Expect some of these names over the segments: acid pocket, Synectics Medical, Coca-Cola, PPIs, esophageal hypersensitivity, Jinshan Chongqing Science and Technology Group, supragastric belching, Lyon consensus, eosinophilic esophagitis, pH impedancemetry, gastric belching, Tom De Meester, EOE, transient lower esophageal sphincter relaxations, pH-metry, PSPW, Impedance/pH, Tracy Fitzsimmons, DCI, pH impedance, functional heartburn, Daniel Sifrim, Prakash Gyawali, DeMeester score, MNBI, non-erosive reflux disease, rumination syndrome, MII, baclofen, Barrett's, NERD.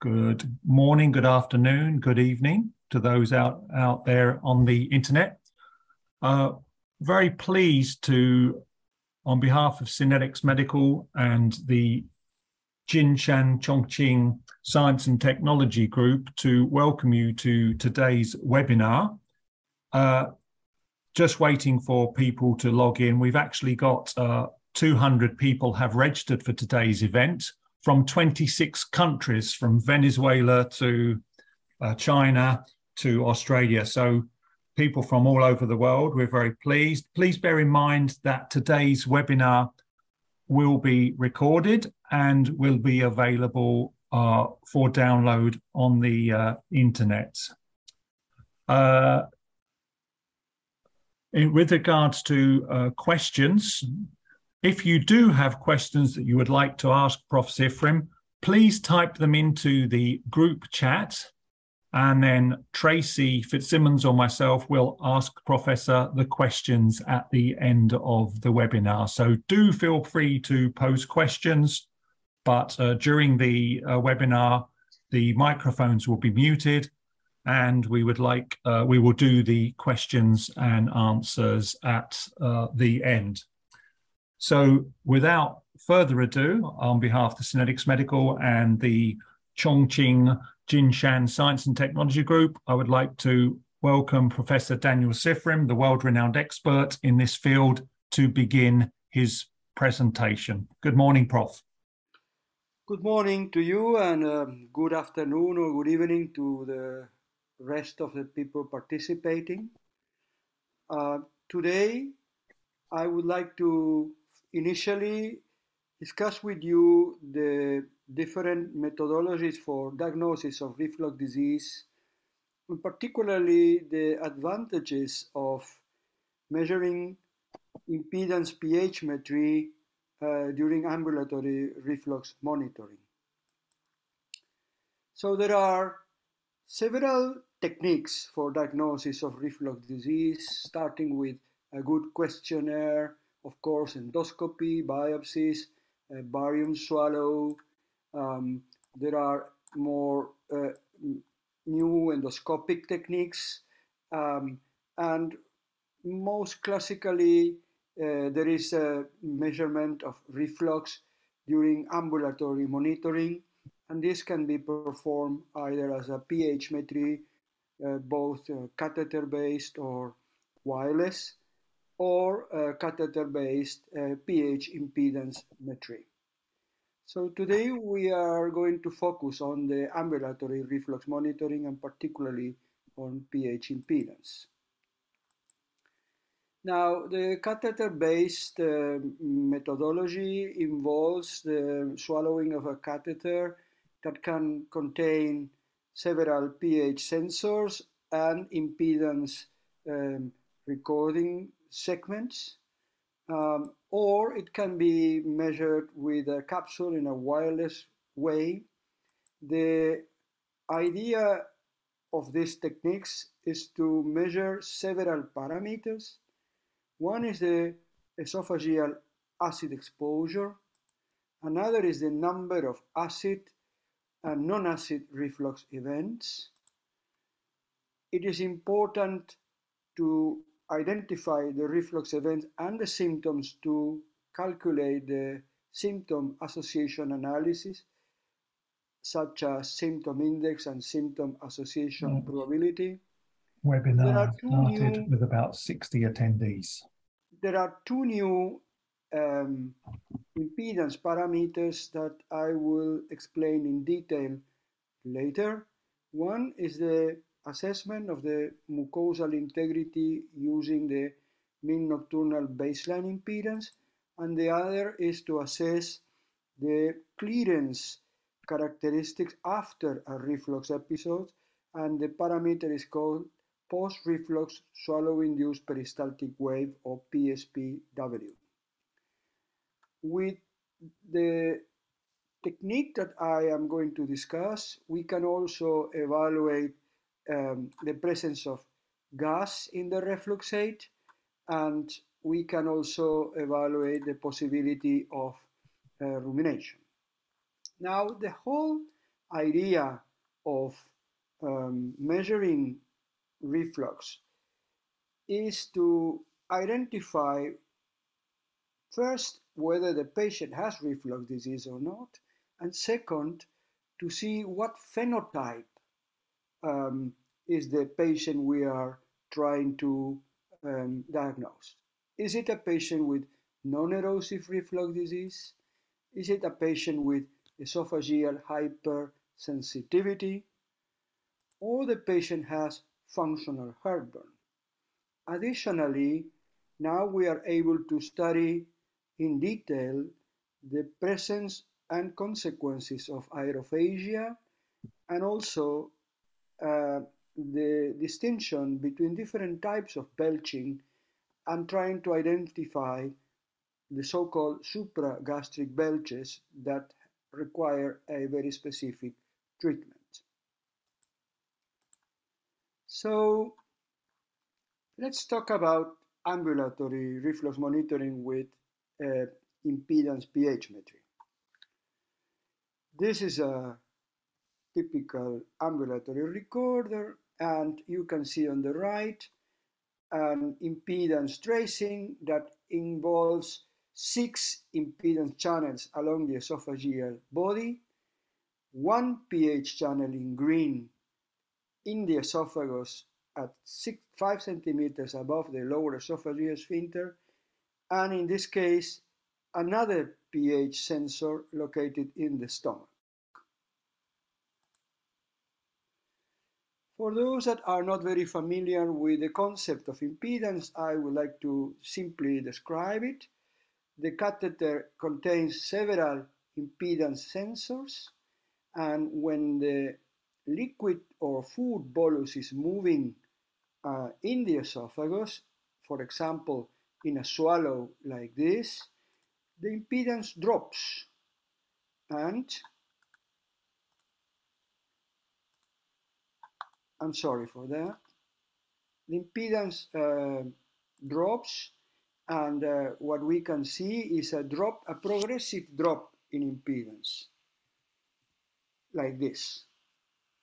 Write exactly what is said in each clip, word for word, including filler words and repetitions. Good morning, good afternoon, good evening to those out, out there on the internet. Uh, very pleased to, on behalf of Synectics Medical and the Jinshan Chongqing Science and Technology Group, to welcome you to today's webinar. Uh, just waiting for people to log in. We've actually got uh, two hundred people have registered for today's event, from twenty-six countries, from Venezuela to uh, China to Australia. So people from all over the world, we're very pleased. Please bear in mind that today's webinar will be recorded and will be available uh, for download on the uh, internet. Uh, in, with regards to uh, questions, if you do have questions that you would like to ask Professor Sifrim, please type them into the group chat, and then Tracy Fitzsimmons or myself will ask Professor the questions at the end of the webinar. So do feel free to pose questions, but uh, during the uh, webinar, the microphones will be muted, and we would like uh, we will do the questions and answers at uh, the end. So without further ado, on behalf of the Synectics Medical and the Chongqing Jinshan Science and Technology Group, I would like to welcome Professor Daniel Sifrim, the world-renowned expert in this field, to begin his presentation. Good morning, Professor Good morning to you, and um, good afternoon or good evening to the rest of the people participating. Uh, today, I would like to initially discuss with you the different methodologies for diagnosis of reflux disease, and particularly the advantages of measuring impedance pH-metry uh, during ambulatory reflux monitoring. So there are several techniques for diagnosis of reflux disease, starting with a good questionnaire, of course, endoscopy, biopsies, uh, barium swallow. Um, there are more uh, new endoscopic techniques. Um, and most classically, uh, there is a measurement of reflux during ambulatory monitoring. And this can be performed either as a pH-metry, uh, both uh, catheter-based or wireless, or uh, catheter-based uh, pH impedance metry. So today we are going to focus on the ambulatory reflux monitoring and particularly on pH impedance. Now, the catheter-based uh, methodology involves the swallowing of a catheter that can contain several pH sensors and impedance um, recording segments, um, or it can be measured with a capsule in a wireless way. The idea of these techniques is to measure several parameters. One is the esophageal acid exposure. Another is the number of acid and non-acid reflux events. It is important to identify the reflux events and the symptoms to calculate the symptom association analysis, such as symptom index and symptom association mm. probability. Webinar started new, with about sixty attendees. There are two new um, impedance parameters that I will explain in detail later. One is the assessment of the mucosal integrity using the mean nocturnal baseline impedance, and the other is to assess the clearance characteristics after a reflux episode, and the parameter is called post-reflux swallow-induced peristaltic wave, or P S P W. With the technique that I am going to discuss, we can also evaluate Um, the presence of gas in the refluxate, and we can also evaluate the possibility of uh, rumination. Now, the whole idea of um, measuring reflux is to identify first whether the patient has reflux disease or not, and second, to see what phenotype um, is the patient we are trying to um, diagnose. Is it a patient with non-erosive reflux disease? Is it a patient with esophageal hypersensitivity? Or the patient has functional heartburn? Additionally, now we are able to study in detail the presence and consequences of aerophagia, and also uh, the distinction between different types of belching, and trying to identify the so-called supragastric belches that require a very specific treatment. So let's talk about ambulatory reflux monitoring with uh, impedance pH metry. This is a typical ambulatory recorder, and you can see on the right an impedance tracing that involves six impedance channels along the esophageal body, one pH channel in green in the esophagus at six, five centimeters above the lower esophageal sphincter, and in this case, another pH sensor located in the stomach. For those that are not very familiar with the concept of impedance, I would like to simply describe it. The catheter contains several impedance sensors, and when the liquid or food bolus is moving uh, in the esophagus, for example, in a swallow like this, the impedance drops, and, I'm sorry for that, the impedance uh, drops, and uh, what we can see is a drop, a progressive drop in impedance, like this.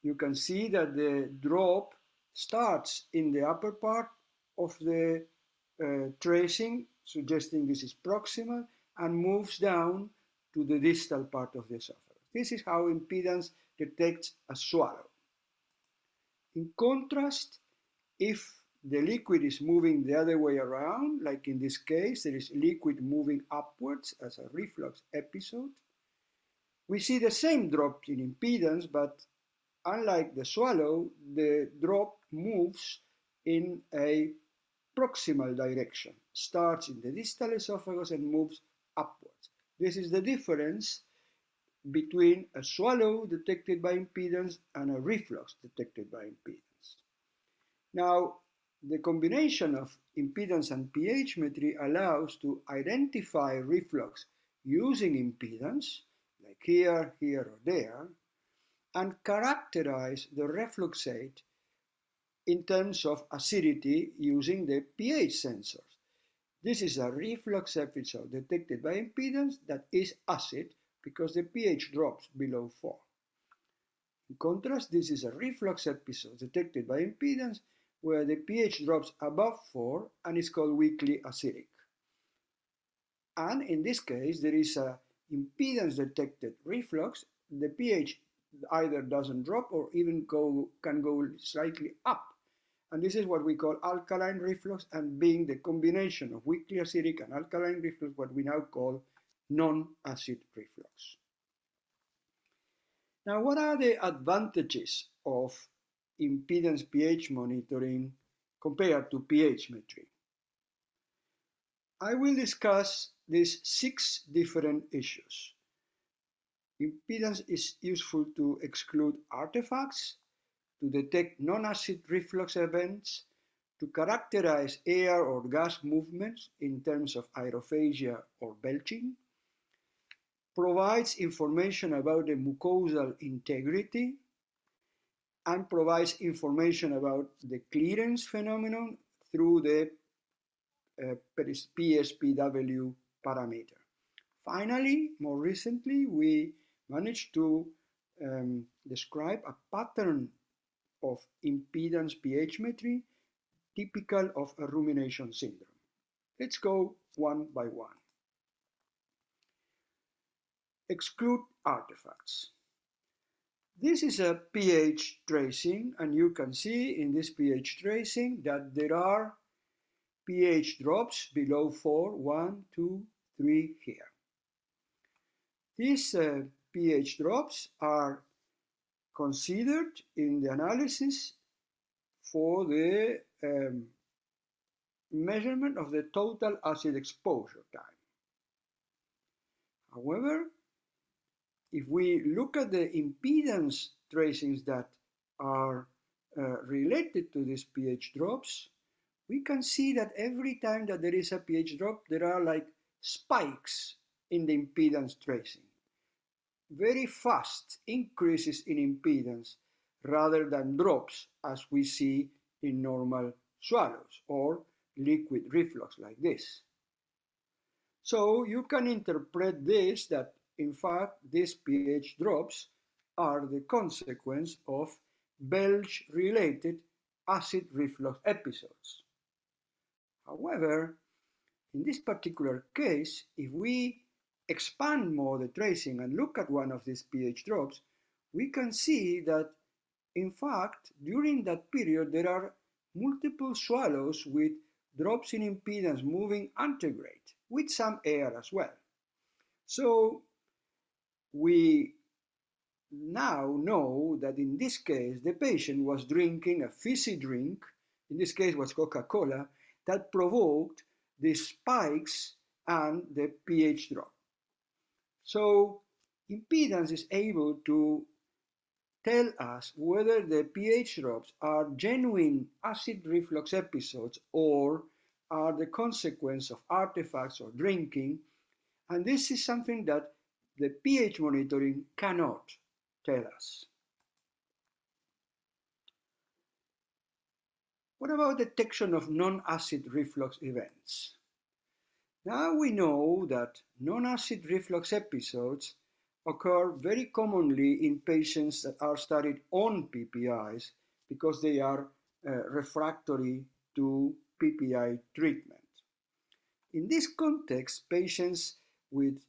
You can see that the drop starts in the upper part of the uh, tracing, suggesting this is proximal, and moves down to the distal part of the esophagus. This is how impedance detects a swallow. In contrast, if the liquid is moving the other way around, like in this case, there is liquid moving upwards as a reflux episode, we see the same drop in impedance, but unlike the swallow, the drop moves in a proximal direction, starts in the distal esophagus and moves upwards. This is the difference between a swallow detected by impedance and a reflux detected by impedance. Now, the combination of impedance and pH metry allows to identify reflux using impedance, like here, here, or there, and characterize the refluxate in terms of acidity using the pH sensors. This is a reflux episode detected by impedance that is acid because the pH drops below four. In contrast, this is a reflux episode detected by impedance where the pH drops above four and is called weakly acidic. And in this case, there is a impedance detected reflux. The pH either doesn't drop or even go, can go slightly up. And this is what we call alkaline reflux, and being the combination of weakly acidic and alkaline reflux, what we now call non-acid reflux. Now, what are the advantages of impedance pH monitoring compared to pH metry? I will discuss these six different issues. Impedance is useful to exclude artifacts, to detect non-acid reflux events, to characterize air or gas movements in terms of aerophagia or belching, provides information about the mucosal integrity, and provides information about the clearance phenomenon through the uh, P S P W parameter. Finally, more recently, we managed to um, describe a pattern of impedance pHmetry typical of a rumination syndrome. Let's go one by one. Exclude artifacts. This is a pH tracing, and you can see in this pH tracing that there are pH drops below four, one, two, three here. These uh, pH drops are considered in the analysis for the um, measurement of the total acid exposure time. However, if we look at the impedance tracings that are uh, related to these pH drops, we can see that every time that there is a pH drop, there are like spikes in the impedance tracing. Very fast increases in impedance rather than drops, as we see in normal swallows or liquid reflux like this. So you can interpret this that, in fact, these pH drops are the consequence of belch-related acid reflux episodes. However, in this particular case, if we expand more the tracing and look at one of these pH drops, we can see that, in fact, during that period, there are multiple swallows with drops in impedance moving antegrade, with some air as well. So we now know that in this case, the patient was drinking a fizzy drink, in this case was Coca-Cola, that provoked the spikes and the pH drop. So impedance is able to tell us whether the pH drops are genuine acid reflux episodes or are the consequence of artifacts or drinking. And this is something that the pH monitoring cannot tell us. What about detection of non-acid reflux events? Now we know that non-acid reflux episodes occur very commonly in patients that are studied on P P Is because they are uh, refractory to P P I treatment. In this context, patients with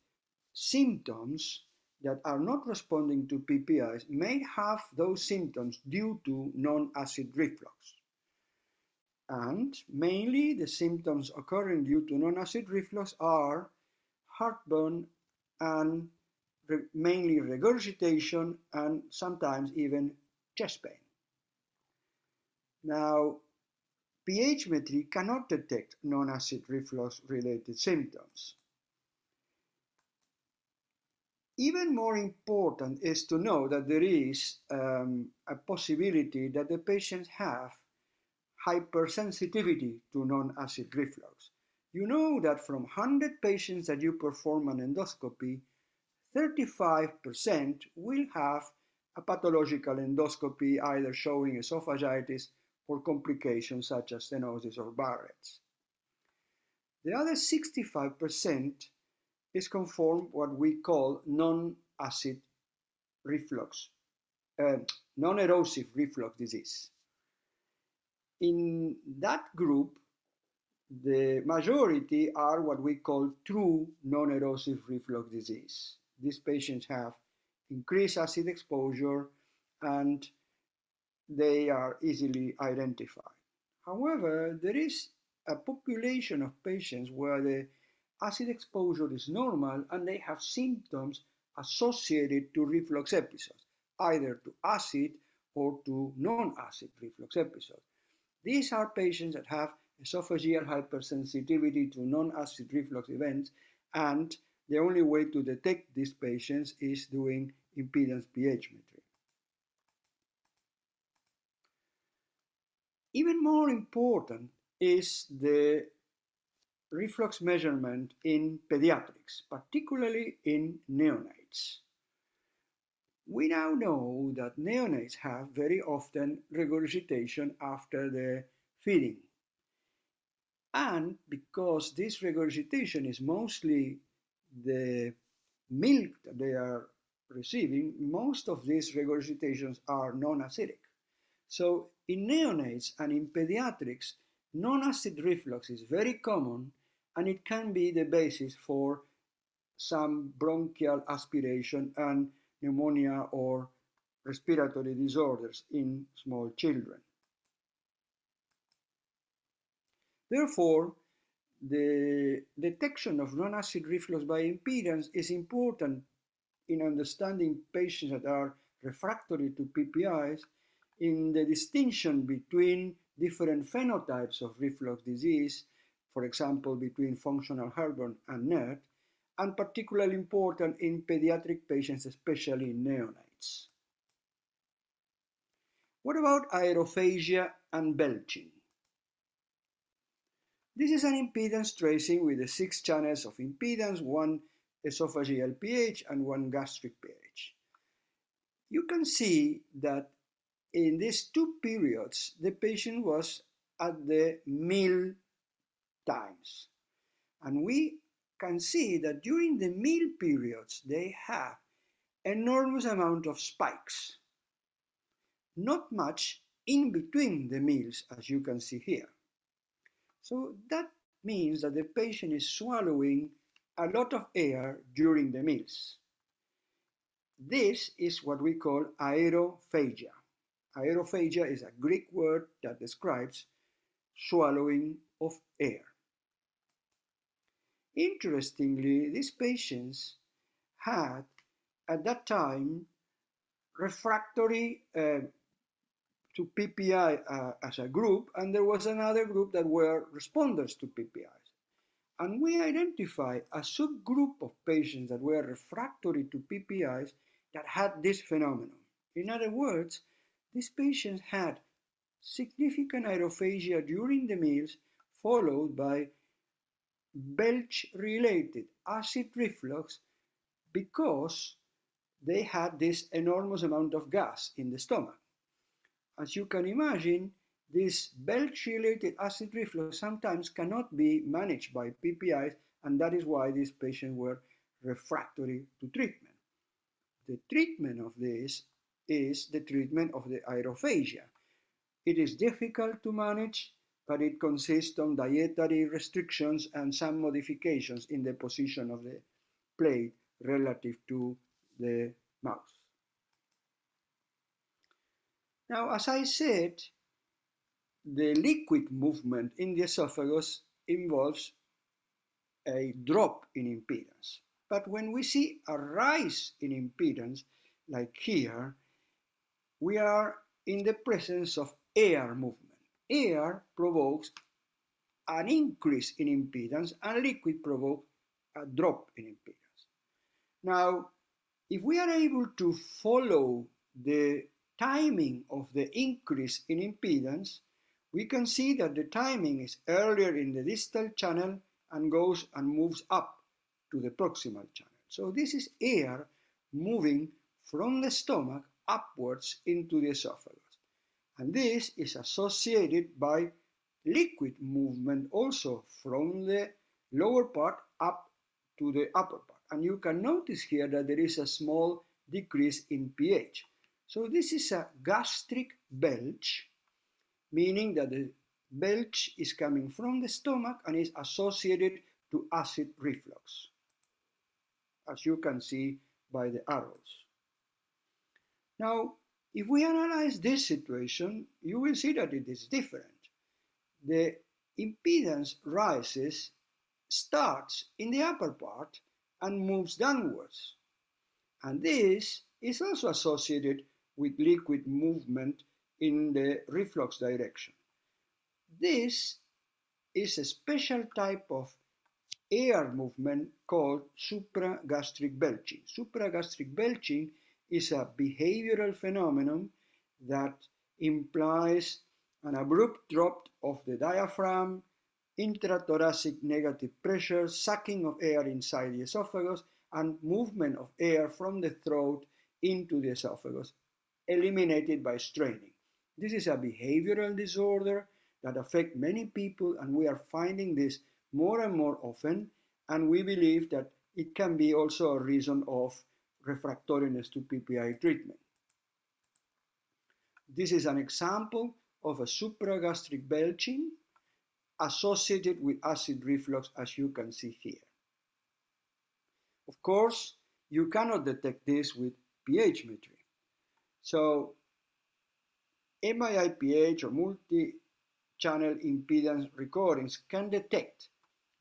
symptoms that are not responding to P P Is may have those symptoms due to non-acid reflux. And mainly the symptoms occurring due to non-acid reflux are heartburn and re mainly regurgitation and sometimes even chest pain. Now, pHmetry cannot detect non-acid reflux-related symptoms. Even more important is to know that there is um, a possibility that the patients have hypersensitivity to non-acid reflux. You know that from one hundred patients that you perform an endoscopy, thirty-five percent will have a pathological endoscopy either showing esophagitis or complications such as stenosis or Barrett's. The other sixty-five percent is conformed what we call non-acid reflux, uh, non-erosive reflux disease. In that group, the majority are what we call true non-erosive reflux disease. These patients have increased acid exposure and they are easily identified. However, there is a population of patients where the acid exposure is normal and they have symptoms associated to reflux episodes, either to acid or to non-acid reflux episodes. These are patients that have esophageal hypersensitivity to non-acid reflux events, and the only way to detect these patients is doing impedance pHmetry. Even more important is the reflux measurement in pediatrics, particularly in neonates. We now know that neonates have very often regurgitation after the feeding. And because this regurgitation is mostly the milk that they are receiving, most of these regurgitations are non-acidic. So in neonates and in pediatrics, non-acid reflux is very common, and it can be the basis for some bronchial aspiration and pneumonia or respiratory disorders in small children. Therefore, the detection of non-acid reflux by impedance is important in understanding patients that are refractory to P P Is, in the distinction between different phenotypes of reflux disease, for example, between functional heartburn and NERD, and particularly important in pediatric patients, especially in neonates. What about aerophagia and belching? This is an impedance tracing with the six channels of impedance, one esophageal pH and one gastric pH. You can see that in these two periods, the patient was at the meal times. And we can see that during the meal periods, they have enormous amount of spikes. Not much in between the meals, as you can see here. So that means that the patient is swallowing a lot of air during the meals. This is what we call aerophagia. Aerophagia is a Greek word that describes swallowing of air. Interestingly, these patients had, at that time, refractory uh, to P P I uh, as a group, and there was another group that were responders to P P Is. And we identify a subgroup of patients that were refractory to P P Is that had this phenomenon. In other words, these patients had significant aerophagia during the meals, followed by belch-related acid reflux because they had this enormous amount of gas in the stomach. As you can imagine, this belch-related acid reflux sometimes cannot be managed by P P Is, and that is why these patients were refractory to treatment. The treatment of this is the treatment of the aerophagia. It is difficult to manage, but it consists of dietary restrictions and some modifications in the position of the plate relative to the mouth. Now, as I said, the liquid movement in the esophagus involves a drop in impedance. But when we see a rise in impedance, like here, we are in the presence of air movement. Air provokes an increase in impedance, and liquid provokes a drop in impedance. Now, if we are able to follow the timing of the increase in impedance, we can see that the timing is earlier in the distal channel and goes and moves up to the proximal channel. So this is air moving from the stomach upwards into the esophagus. And this is associated by liquid movement also from the lower part up to the upper part. And you can notice here that there is a small decrease in pH. So this is a gastric belch, meaning that the belch is coming from the stomach and is associated to acid reflux, as you can see by the arrows. Now, if we analyze this situation, you will see that it is different. The impedance rises, starts in the upper part, and moves downwards. And this is also associated with liquid movement in the reflux direction. This is a special type of air movement called supragastric belching. Supragastric belching is a behavioral phenomenon that implies an abrupt drop of the diaphragm, intrathoracic negative pressure, sucking of air inside the esophagus, and movement of air from the throat into the esophagus, eliminated by straining. This is a behavioral disorder that affects many people, and we are finding this more and more often, and we believe that it can be also a reason of refractoriness to P P I treatment. This is an example of a supragastric belching associated with acid reflux, as you can see here. Of course, you cannot detect this with pH metry. So, M I I pH or multi-channel impedance recordings can detect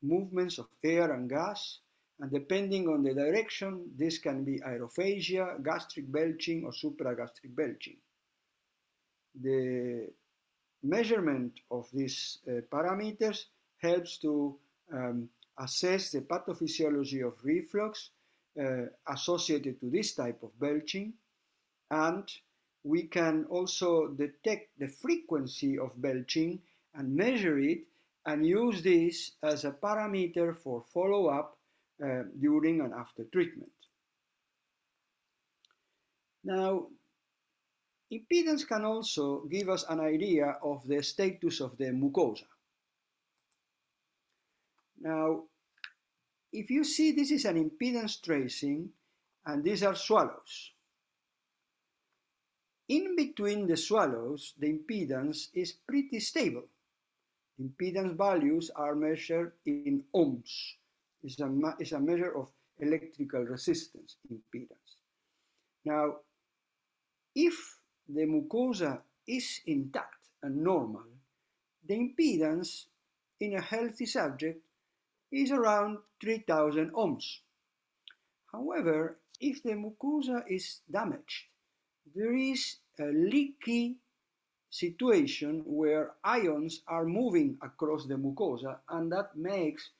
movements of air and gas, and depending on the direction, this can be aerophagia, gastric belching, or supragastric belching. The measurement of these uh, parameters helps to um, assess the pathophysiology of reflux uh, associated to this type of belching, and we can also detect the frequency of belching and measure it and use this as a parameter for follow-up uh, during and after treatment. Now, impedance can also give us an idea of the status of the mucosa. Now, if you see, this is an impedance tracing, and these are swallows. In between the swallows, the impedance is pretty stable. Impedance values are measured in ohms. It's a, it's a measure of electrical resistance impedance. Now, if the mucosa is intact and normal, the impedance in a healthy subject is around three thousand ohms. However, if the mucosa is damaged, there is a leaky situation where ions are moving across the mucosa, and that makes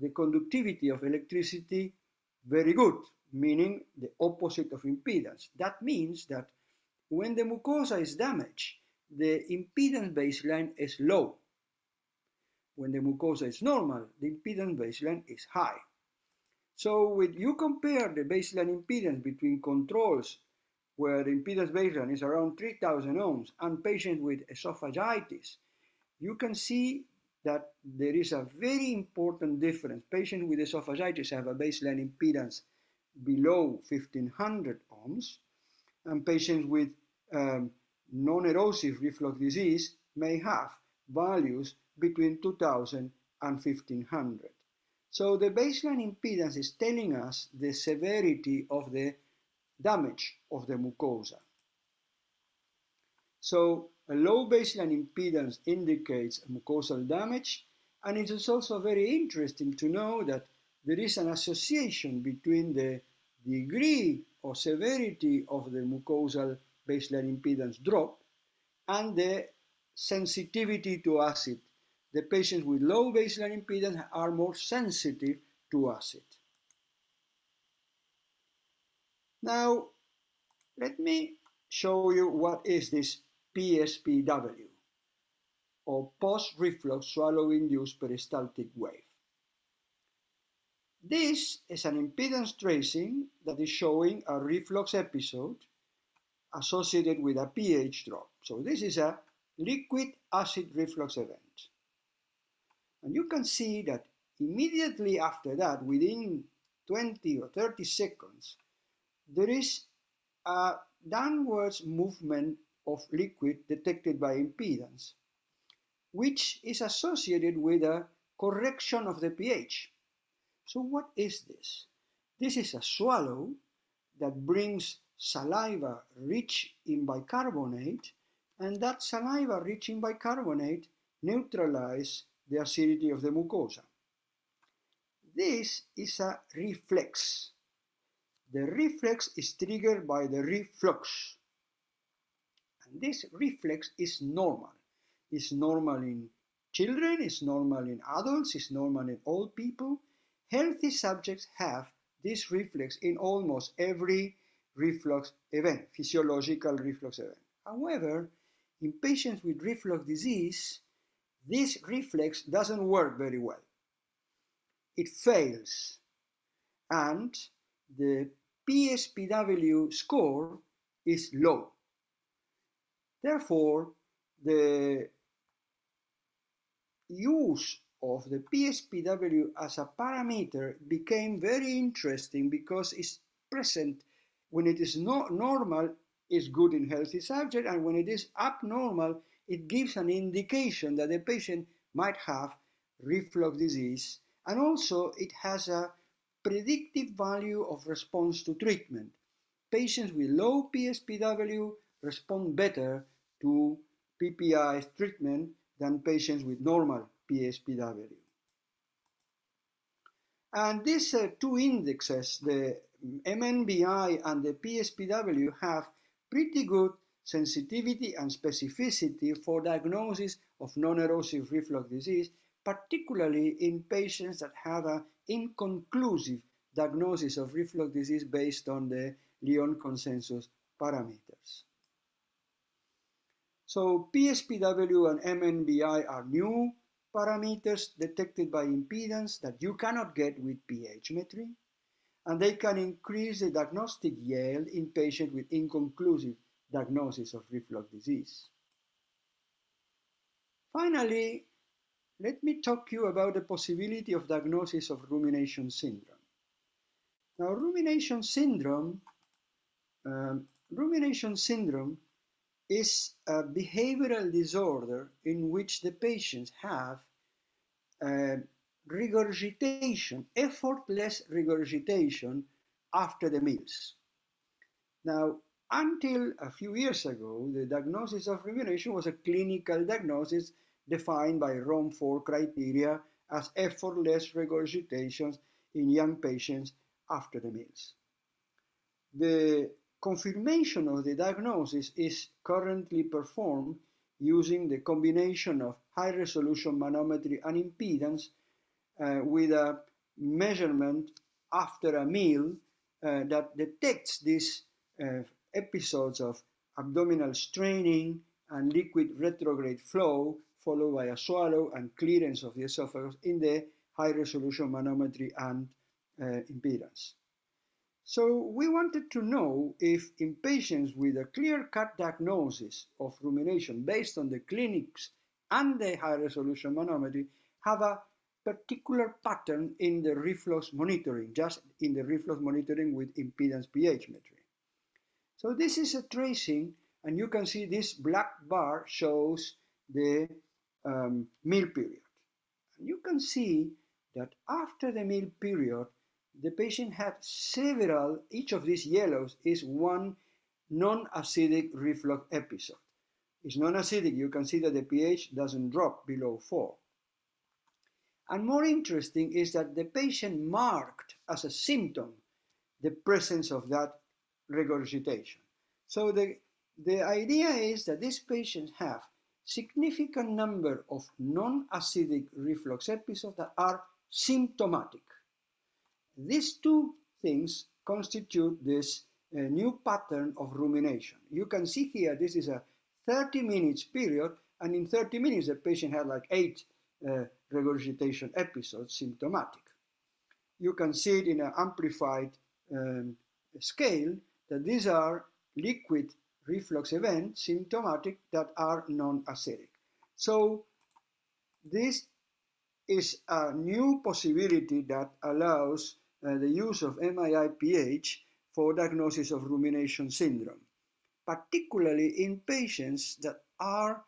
the conductivity of electricity very good, meaning the opposite of impedance. That means that when the mucosa is damaged, the impedance baseline is low. When the mucosa is normal, the impedance baseline is high. So when you compare the baseline impedance between controls where the impedance baseline is around three thousand ohms and patients with esophagitis, you can see that there is a very important difference. Patients with esophagitis have a baseline impedance below fifteen hundred ohms, and patients with um, non-erosive reflux disease may have values between two thousand and fifteen hundred. So the baseline impedance is telling us the severity of the damage of the mucosa. So a low baseline impedance indicates mucosal damage, and it is also very interesting to know that there is an association between the degree or severity of the mucosal baseline impedance drop and the sensitivity to acid. The patients with low baseline impedance are more sensitive to acid. Now, let me show you what is this P S P W, or post-reflux swallow-induced peristaltic wave. This is an impedance tracing that is showing a reflux episode associated with a pH drop. So this is a liquid acid reflux event. And you can see that immediately after that, within twenty or thirty seconds, there is a downwards movement of liquid detected by impedance, which is associated with a correction of the pH. So what is this? This is a swallow that brings saliva rich in bicarbonate, and that saliva rich in bicarbonate neutralizes the acidity of the mucosa. This is a reflex. The reflex is triggered by the reflux. And this reflex is normal. It's normal in children, it's normal in adults, it's normal in old people. Healthy subjects have this reflex in almost every reflux event, physiological reflux event. However, in patients with reflux disease, this reflex doesn't work very well. It fails, and the P S P W score is low. Therefore, the use of the P S P W as a parameter became very interesting because it's present when it is not normal, is good in healthy subjects, and when it is abnormal, it gives an indication that the patient might have reflux disease, and also it has a predictive value of response to treatment. Patients with low P S P W respond better to P P I treatment than patients with normal P S P W. And these uh, two indexes, the M N B I and the P S P W, have pretty good sensitivity and specificity for diagnosis of non-erosive reflux disease, particularly in patients that have an inconclusive diagnosis of reflux disease based on the Lyon consensus parameters. So P S P W and M N B I are new parameters detected by impedance that you cannot get with pH metry, and they can increase the diagnostic yield in patients with inconclusive diagnosis of reflux disease. Finally, let me talk to you about the possibility of diagnosis of rumination syndrome. Now, rumination syndrome, um, rumination syndrome is a behavioral disorder in which the patients have uh, regurgitation, effortless regurgitation after the meals. Now, until a few years ago, the diagnosis of rumination was a clinical diagnosis defined by ROM four criteria as effortless regurgitations in young patients after the meals. The confirmation of the diagnosis is currently performed using the combination of high-resolution manometry and impedance uh, with a measurement after a meal uh, that detects these uh, episodes of abdominal straining and liquid retrograde flow, followed by a swallow and clearance of the esophagus in the high-resolution manometry and uh, impedance. So we wanted to know if in patients with a clear-cut diagnosis of rumination based on the clinics and the high-resolution manometry have a particular pattern in the reflux monitoring, just in the reflux monitoring with impedance pH metry. So this is a tracing, and you can see this black bar shows the um, meal period. And you can see that after the meal period, the patient had several, each of these yellows is one non-acidic reflux episode. It's non-acidic, you can see that the pH doesn't drop below four. And more interesting is that the patient marked as a symptom the presence of that regurgitation. So the, the idea is that these patients have significant number of non-acidic reflux episodes that are symptomatic. These two things constitute this uh, new pattern of rumination. You can see here, this is a thirty minutes period, and in thirty minutes, the patient had like eight uh, regurgitation episodes symptomatic. You can see it in an amplified um, scale that these are liquid reflux events, symptomatic, that are non-acidic. So this is a new possibility that allows Uh, the use of M I I pH for diagnosis of rumination syndrome, particularly in patients that are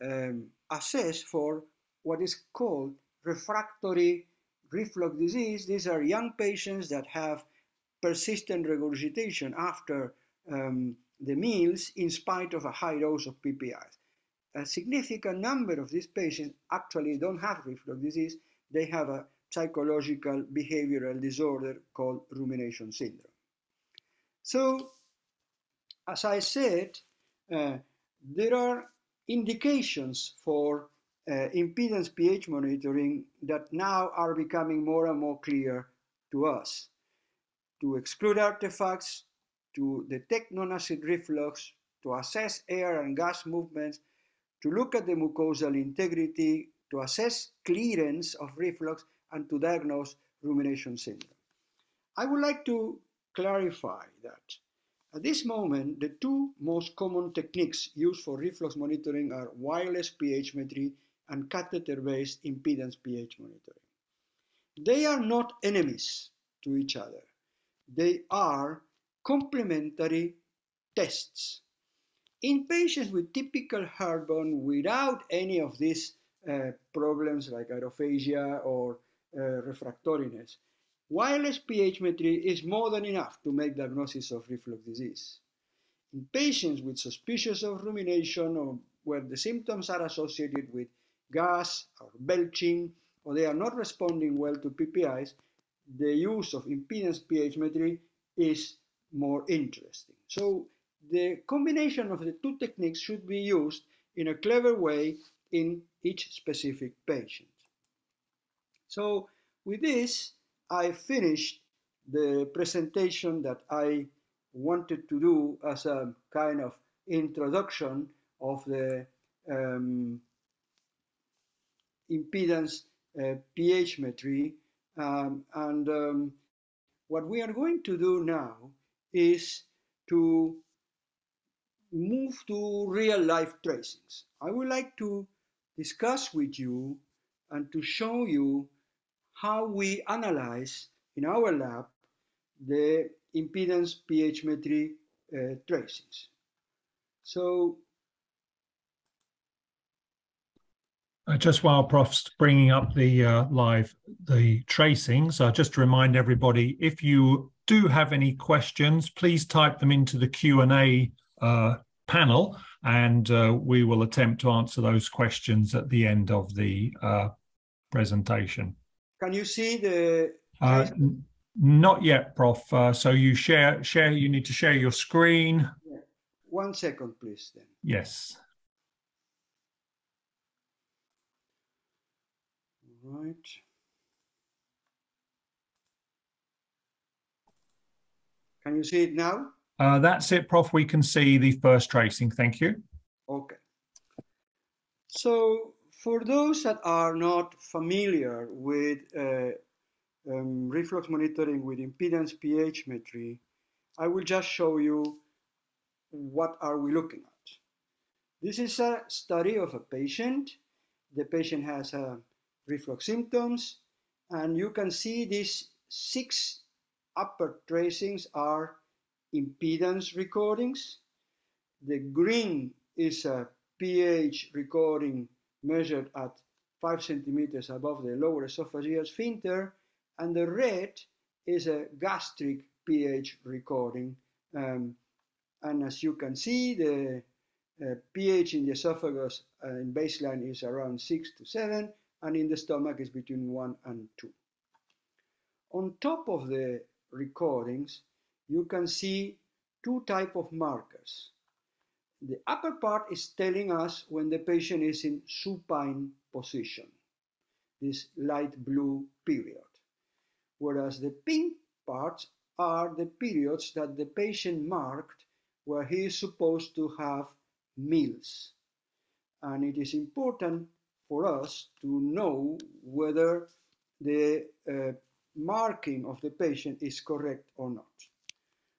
um, assessed for what is called refractory reflux disease. These are young patients that have persistent regurgitation after um, the meals in spite of a high dose of P P Is. A significant number of these patients actually don't have reflux disease. They have a psychological behavioral disorder called rumination syndrome. So, as I said, uh, there are indications for uh, impedance pH monitoring that now are becoming more and more clear to us. To exclude artifacts, to detect non-acid reflux, to assess air and gas movements, to look at the mucosal integrity, to assess clearance of reflux, and to diagnose rumination syndrome. I would like to clarify that at this moment, the two most common techniques used for reflux monitoring are wireless pH metry and catheter-based impedance pH monitoring. They are not enemies to each other. They are complementary tests. In patients with typical heartburn without any of these uh, problems like aerophagia or uh, refractoriness, wireless pH metry is more than enough to make diagnosis of reflux disease. In patients with suspicions of rumination or where the symptoms are associated with gas or belching, or they are not responding well to P P Is, the use of impedance pH metry is more interesting. So the combination of the two techniques should be used in a clever way in each specific patient. So with this, I finished the presentation that I wanted to do as a kind of introduction of the um, impedance uh, pH metry. Um, and um, what we are going to do now is to move to real life tracings. I would like to discuss with you and to show you how we analyze in our lab the impedance pH metry uh, tracings. So, Uh, just while Prof's bringing up the uh, live, the tracings, uh, just to remind everybody, if you do have any questions, please type them into the Q and A uh, panel, and uh, we will attempt to answer those questions at the end of the uh, presentation. Can you see the... Uh, not yet, Prof. Uh, so you share, share, you need to share your screen. Yeah. One second, please, then. Yes. Right. Can you see it now? Uh, that's it, Prof. We can see the first tracing. Thank you. Okay. So for those that are not familiar with uh, um, reflux monitoring with impedance pH metry, I will just show you what are we looking at. This is a study of a patient. The patient has a reflux symptoms, and you can see these six upper tracings are impedance recordings. The green is a pH recording measured at five centimeters above the lower esophageal sphincter, and the red is a gastric pH recording. Um, and as you can see, the uh, pH in the esophagus uh, in baseline is around six to seven, and in the stomach is between one and two. On top of the recordings, you can see two types of markers. The upper part is telling us when the patient is in supine position, this light blue period, whereas the pink parts are the periods that the patient marked where he is supposed to have meals. And it is important for us to know whether the uh, marking of the patient is correct or not.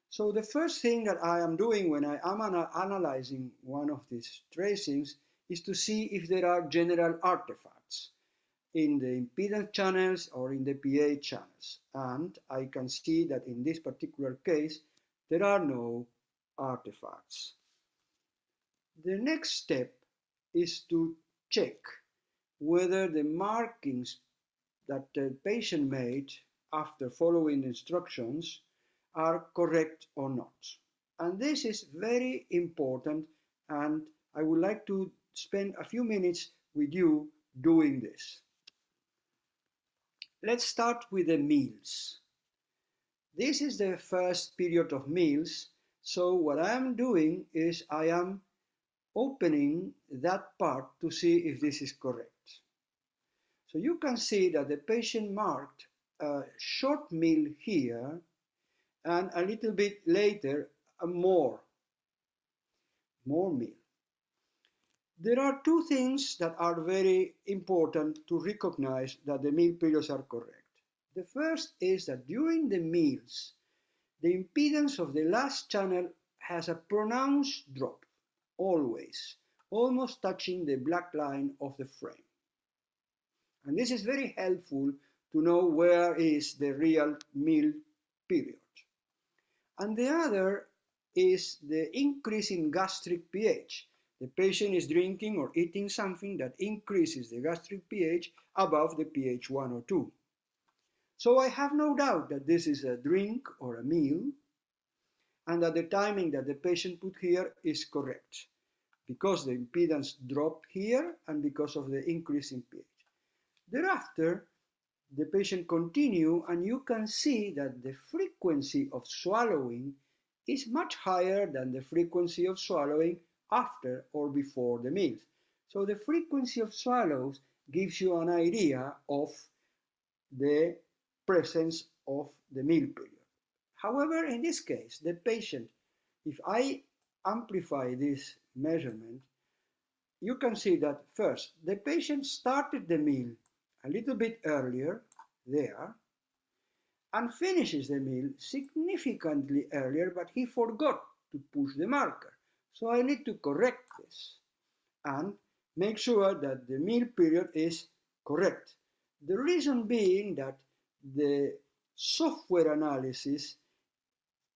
So the first thing that I am doing when I am ana analyzing one of these tracings is to see if there are general artifacts in the impedance channels or in the pH channels. And I can see that in this particular case, there are no artifacts. The next step is to check whether the markings that the patient made after following instructions are correct or not. And this is very important, and I would like to spend a few minutes with you doing this. Let's start with the meals. This is the first period of meals, so what I am doing is I am opening that part to see if this is correct. So you can see that the patient marked a short meal here and a little bit later a more, more meal. There are two things that are very important to recognize that the meal periods are correct. The first is that during the meals, the impedance of the last channel has a pronounced drop, always, almost touching the black line of the frame. And this is very helpful to know where is the real meal period. and the other is the increase in gastric pH. The patient is drinking or eating something that increases the gastric pH above the pH one or two. So I have no doubt that this is a drink or a meal, and that the timing that the patient put here is correct, because the impedance dropped here and because of the increase in pH. Thereafter, the patient continue, and you can see that the frequency of swallowing is much higher than the frequency of swallowing after or before the meals. So the frequency of swallows gives you an idea of the presence of the meal period. However, in this case, the patient, if I amplify this measurement, you can see that first, the patient started the meal a little bit earlier there and finishes the meal significantly earlier, but he forgot to push the marker. So I need to correct this and make sure that the meal period is correct. The reason being that the software analysis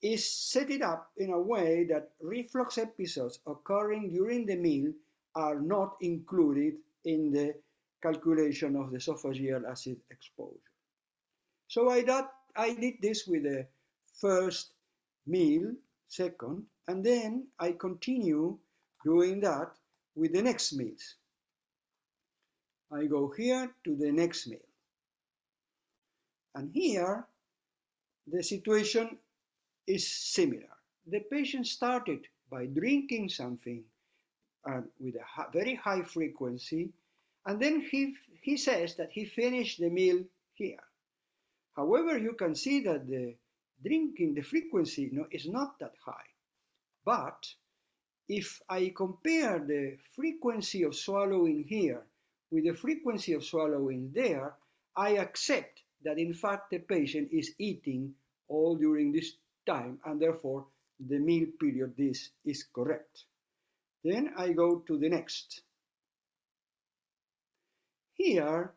is set it up in a way that reflux episodes occurring during the meal are not included in the calculation of the esophageal acid exposure. So I did, I did this with the first meal, second, and then I continue doing that with the next meals. I go here to the next meal. And here, the situation is similar. The patient started by drinking something uh, with a high, very high frequency, and then he, he says that he finished the meal here. However, you can see that the drinking, the frequency no, is not that high. But if I compare the frequency of swallowing here with the frequency of swallowing there, I accept that in fact the patient is eating all during this time, and therefore the meal period this is correct. Then I go to the next. Here,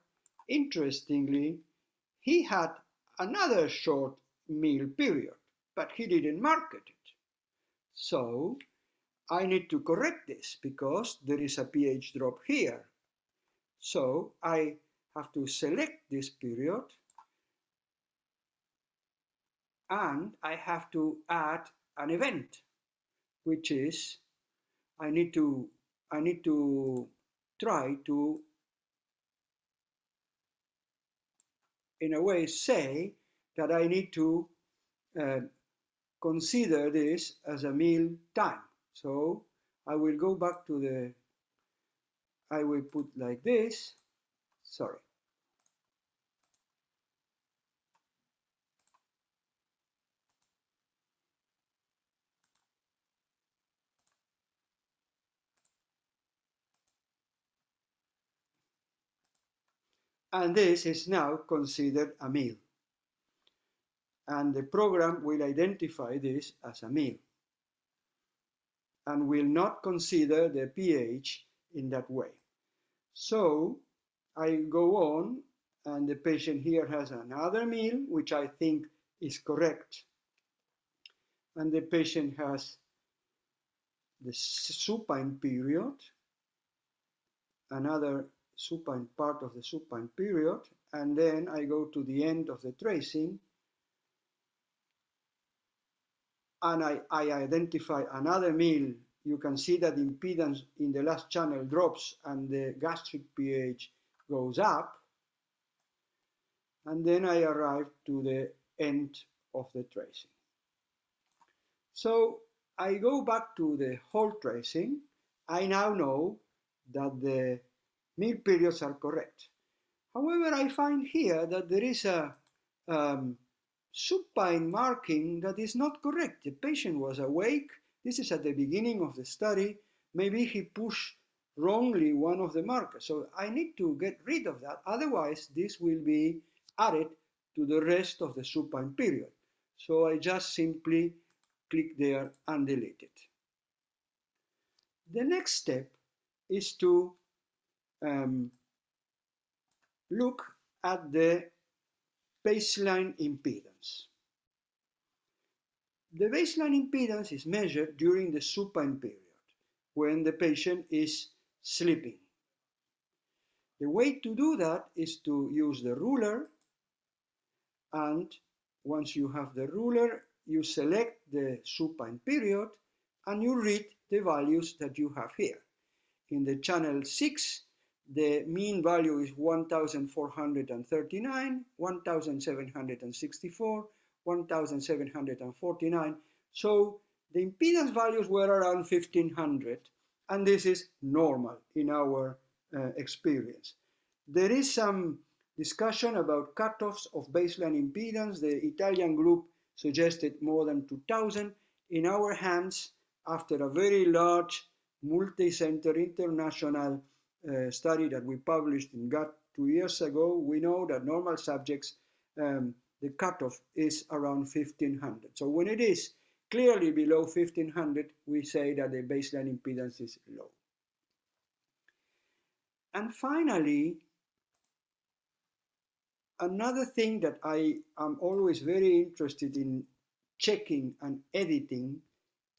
interestingly, he had another short meal period, but he didn't mark it. So I need to correct this because there is a pH drop here. So I have to select this period, and I have to add an event, which is I need to I need to try to in a way say that I need to uh, consider this as a meal time. So I will go back to the, I will put like this, sorry. And this is now considered a meal. And the program will identify this as a meal and will not consider the pH in that way. So I go on, and the patient here has another meal, which I think is correct. And the patient has the supine period, another supine part of the supine period, and then I go to the end of the tracing, and I, I identify another meal. You can see that impedance in the last channel drops and the gastric pH goes up. And then I arrive to the end of the tracing. So I go back to the whole tracing. I now know that the meal periods are correct. However, I find here that there is a um, supine marking that is not correct. The patient was awake. This is at the beginning of the study. Maybe he pushed wrongly one of the markers. So I need to get rid of that. Otherwise, this will be added to the rest of the supine period. So I just simply click there and delete it. The next step is to um, look at the baseline impedance. The baseline impedance is measured during the supine period, when the patient is sleeping. The way to do that is to use the ruler, and once you have the ruler, you select the supine period and you read the values that you have here. In the channel six, the mean value is one thousand four hundred thirty-nine, one thousand seven hundred sixty-four, one thousand seven hundred forty-nine. So the impedance values were around fifteen hundred, and this is normal in our uh, experience. There is some discussion about cutoffs of baseline impedance. The Italian group suggested more than two thousand. In our hands, after a very large multi-center international uh, study that we published in G U T two years ago, we know that normal subjects, um, the cutoff is around fifteen hundred. So when it is clearly below fifteen hundred, we say that the baseline impedance is low. And finally, another thing that I am always very interested in checking and editing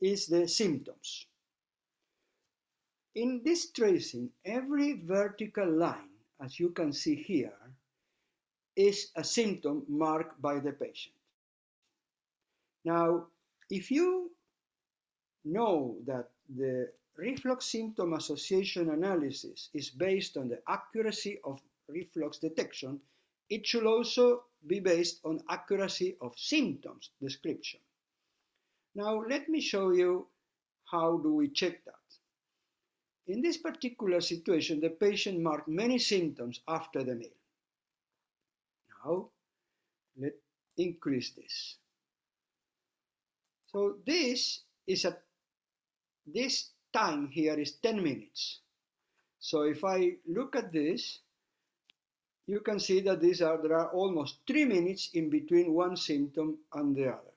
is the symptoms. In this tracing, every vertical line, as you can see here, is a symptom marked by the patient. Now, if you know that the reflux symptom association analysis is based on the accuracy of reflux detection, it should also be based on accuracy of symptoms description. Now, let me show you how do we check that. In this particular situation, the patient marked many symptoms after the meal. Now, let's increase this. So this is a, this time here is ten minutes. So if I look at this, you can see that these are, there are almost three minutes in between one symptom and the other.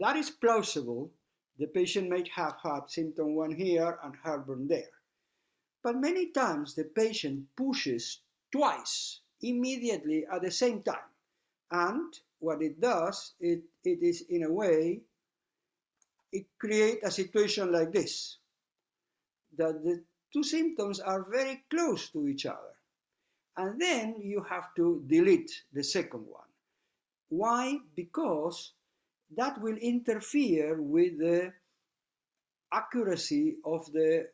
That is plausible. The patient might have had symptom one here and heartburn there. But many times the patient pushes twice immediately at the same time. And what it does, it, it is in a way, it creates a situation like this, that the two symptoms are very close to each other. And then you have to delete the second one. Why? Because that will interfere with the accuracy of the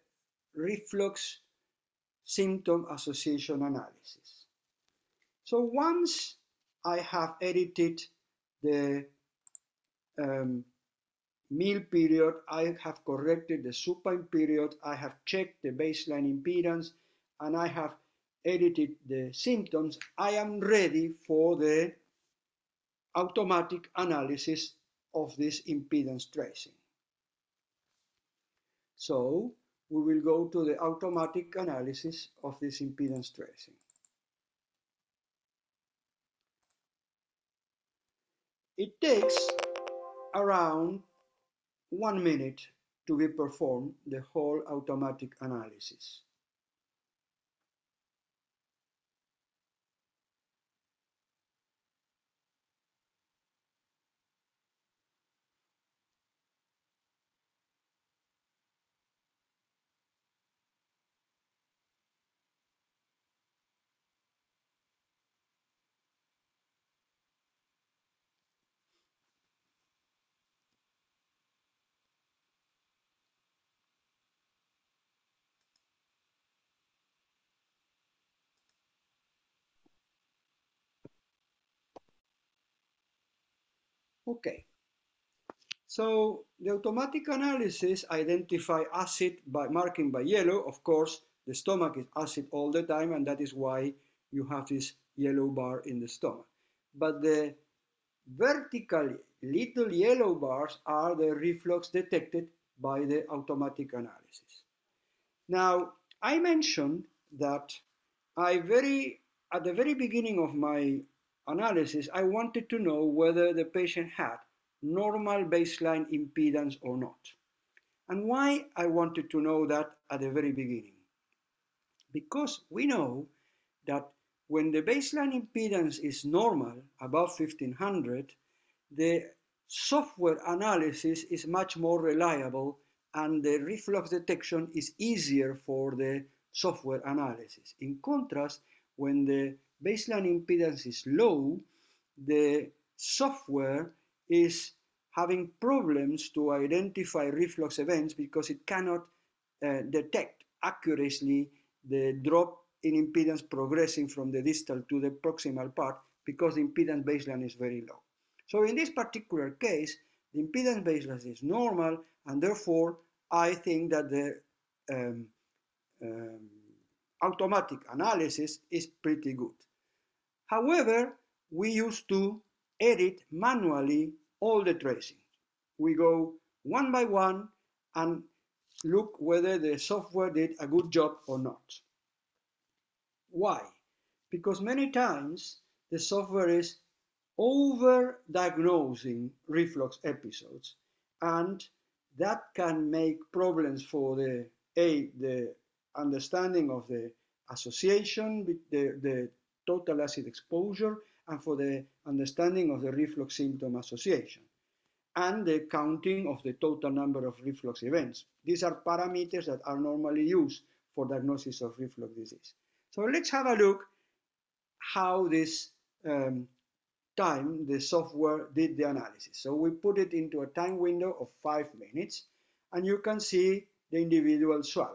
reflux symptom association analysis. So once I have edited the um, meal period, I have corrected the supine period, I have checked the baseline impedance, and I have edited the symptoms, I am ready for the automatic analysis of this impedance tracing. So we will go to the automatic analysis of this impedance tracing. It takes around one minute to be performed, the whole automatic analysis. Okay, so the automatic analysis identifies acid by marking by yellow. Of course, the stomach is acid all the time, and that is why you have this yellow bar in the stomach. But the vertical little yellow bars are the reflux detected by the automatic analysis. Now, I mentioned that I very, at the very beginning of my analysis, I wanted to know whether the patient had normal baseline impedance or not. And why I wanted to know that at the very beginning? Because we know that when the baseline impedance is normal, above fifteen hundred, the software analysis is much more reliable and the reflux detection is easier for the software analysis. In contrast, when the baseline impedance is low, the software is having problems to identify reflux events because it cannot uh, detect accurately the drop in impedance progressing from the distal to the proximal part because the impedance baseline is very low. So in this particular case, the impedance baseline is normal, and therefore I think that the um, um, automatic analysis is pretty good. However, we used to edit manually all the tracing. We go one by one and look whether the software did a good job or not. Why? Because many times the software is over-diagnosing reflux episodes, and that can make problems for the, A, the understanding of the association with the, the total acid exposure, and for the understanding of the reflux symptom association, and the counting of the total number of reflux events. These are parameters that are normally used for diagnosis of reflux disease. So let's have a look how this um, time the software did the analysis. So we put it into a time window of five minutes, and you can see the individual swallows.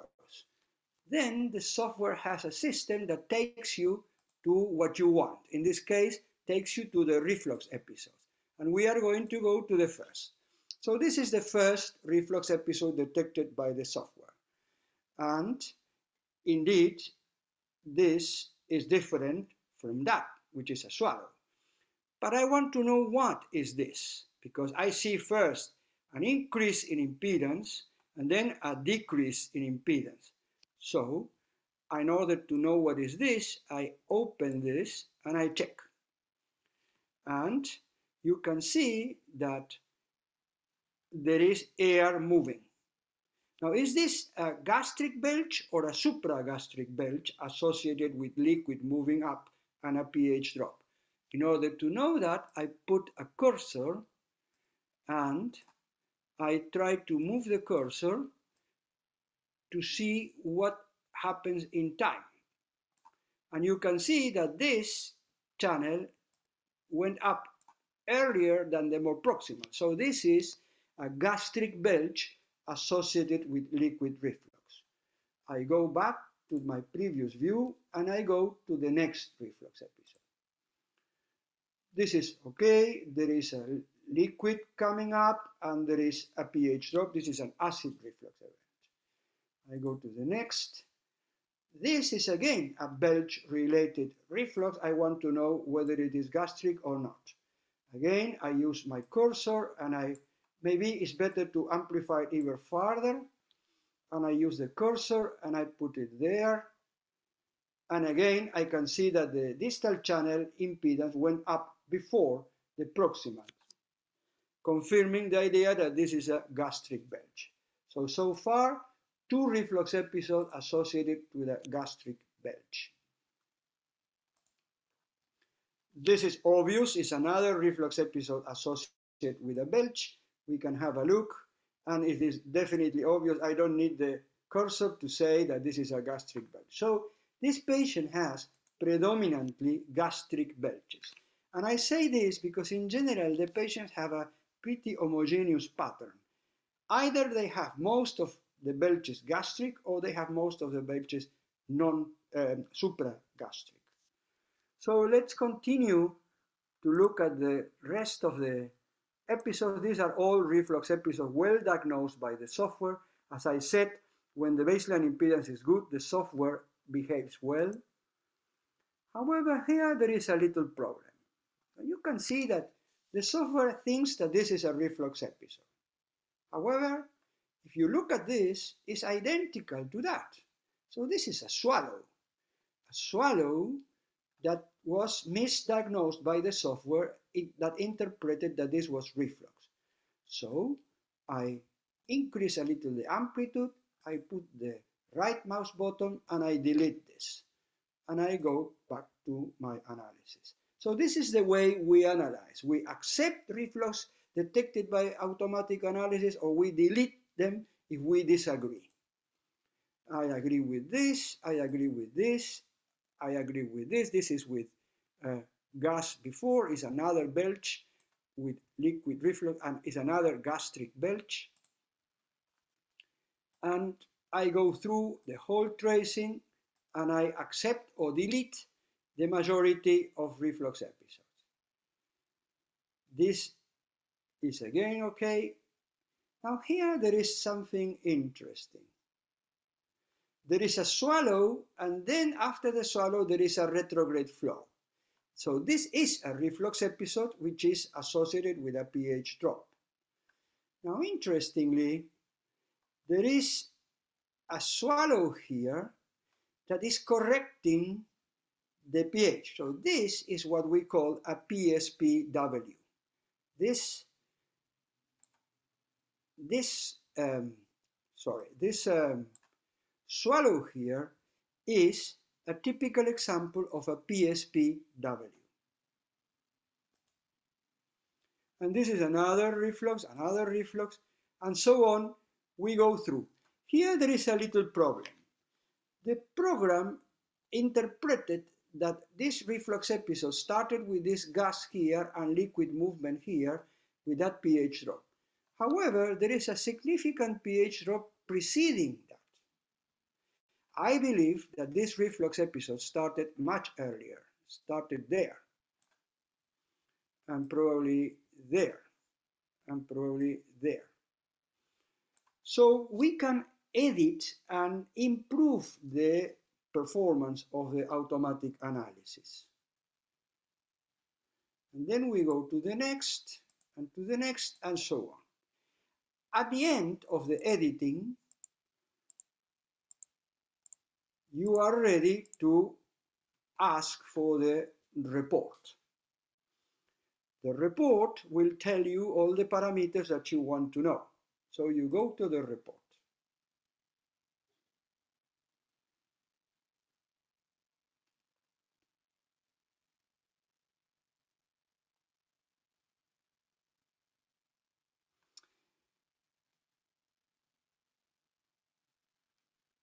Then the software has a system that takes you to what you want. In this case, takes you to the reflux episode. And we are going to go to the first. So this is the first reflux episode detected by the software. And indeed, this is different from that, which is a swallow. But I want to know what is this, because I see first an increase in impedance and then a decrease in impedance. So in order to know what is this, I open this and I check. And you can see that there is air moving. Now, is this a gastric belch or a supragastric belch associated with liquid moving up and a pH drop? In order to know that, I put a cursor and I try to move the cursor to see what happens in time. And you can see that this channel went up earlier than the more proximal. So this is a gastric belch associated with liquid reflux. I go back to my previous view and I go to the next reflux episode. This is okay. There is a liquid coming up and there is a pH drop. This is an acid reflux event. I go to the next. This is again a belch-related reflux. I want to know whether it is gastric or not. Again, I use my cursor and I maybe it's better to amplify it even farther. And I use the cursor and I put it there. And again, I can see that the distal channel impedance went up before the proximal, confirming the idea that this is a gastric belch. So, so far, two reflux episodes associated with a gastric belch. This is obvious, it's another reflux episode associated with a belch. We can have a look, and it is definitely obvious. I don't need the cursor to say that this is a gastric belch. So this patient has predominantly gastric belches. And I say this because in general, the patients have a pretty homogeneous pattern. Either they have most of the belches gastric, or they have most of the belches non-supragastric. Um, so let's continue to look at the rest of the episodes. These are all reflux episodes well diagnosed by the software. As I said, when the baseline impedance is good, the software behaves well. However, here there is a little problem. You can see that the software thinks that this is a reflux episode. However, if you look at this, it's identical to that. So this is a swallow. A swallow that was misdiagnosed by the software that interpreted that this was reflux. So I increase a little the amplitude, I put the right mouse button and I delete this. And I go back to my analysis. So this is the way we analyze. We accept reflux detected by automatic analysis, or we delete them if we disagree. I agree with this, I agree with this, I agree with this. This is with uh, gas before, is another belch with liquid reflux, and is another gastric belch. And I go through the whole tracing and I accept or delete the majority of reflux episodes. This is again okay. Now here there is something interesting. There is a swallow, and then after the swallow there is a retrograde flow. So this is a reflux episode which is associated with a pH drop. Now interestingly, there is a swallow here that is correcting the pH. So this is what we call a P S P W. This, this, um, sorry, this um, swallow here is a typical example of a P S P W. And this is another reflux, another reflux, and so on. We go through. Here there is a little problem. The program interpreted that this reflux episode started with this gas here and liquid movement here with that pH drop. However, there is a significant pH drop preceding that. I believe that this reflux episode started much earlier, started there, and probably there, and probably there. So we can edit and improve the performance of the automatic analysis. And then we go to the next, and to the next, and so on. At the end of the editing, you are ready to ask for the report. The report will tell you all the parameters that you want to know. So you go to the report.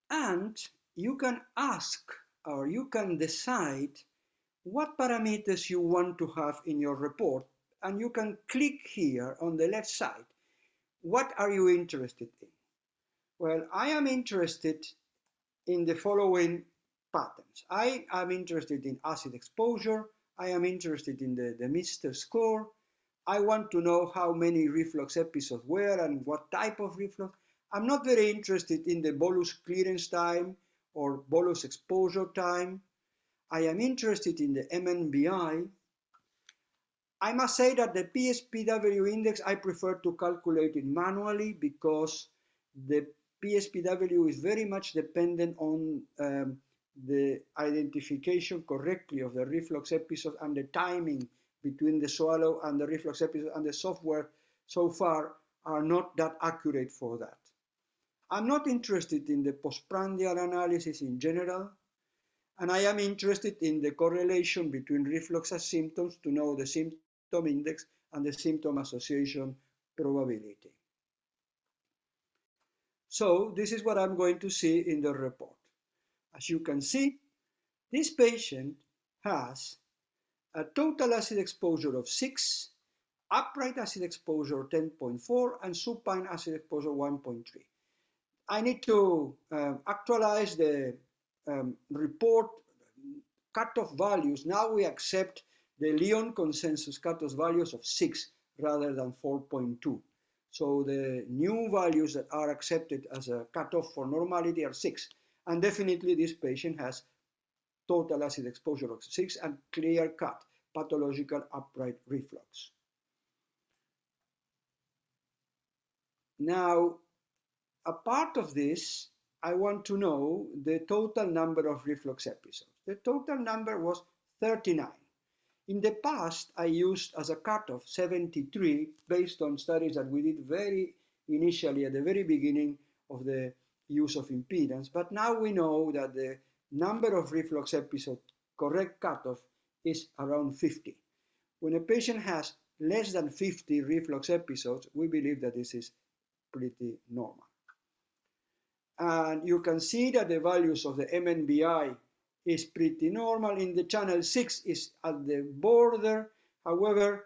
And you can ask, or you can decide what parameters you want to have in your report, and you can click here on the left side. What are you interested in? Well, I am interested in the following patterns. I am interested in acid exposure. I am interested in the DeMeester score. I want to know how many reflux episodes were and what type of reflux. I'm not very interested in the bolus clearance time or bolus exposure time. I am interested in the M N B I. I must say that the P S P W index, I prefer to calculate it manually because the P S P W is very much dependent on um, the identification correctly of the reflux episode and the timing between the swallow and the reflux episode, and the software so far are not that accurate for that. I'm not interested in the postprandial analysis in general, and I am interested in the correlation between reflux as symptoms to know the symptom index and the symptom association probability. So this is what I'm going to see in the report. As you can see, this patient has a total acid exposure of six, upright acid exposure ten point four, and supine acid exposure one point three. I need to uh, actualize the um, report cutoff values. Now we accept the Lyon consensus cutoff values of six rather than four point two. So the new values that are accepted as a cutoff for normality are six. And definitely this patient has total acid exposure of six and clear-cut pathological upright reflux. Now, a part of this, I want to know the total number of reflux episodes. The total number was thirty-nine. In the past, I used as a cutoff seventy-three based on studies that we did very initially at the very beginning of the use of impedance. But now we know that the number of reflux episodes correct cutoff is around fifty. When a patient has less than fifty reflux episodes, we believe that this is pretty normal. And you can see that the values of the M N B I is pretty normal. In the channel six is at the border. However,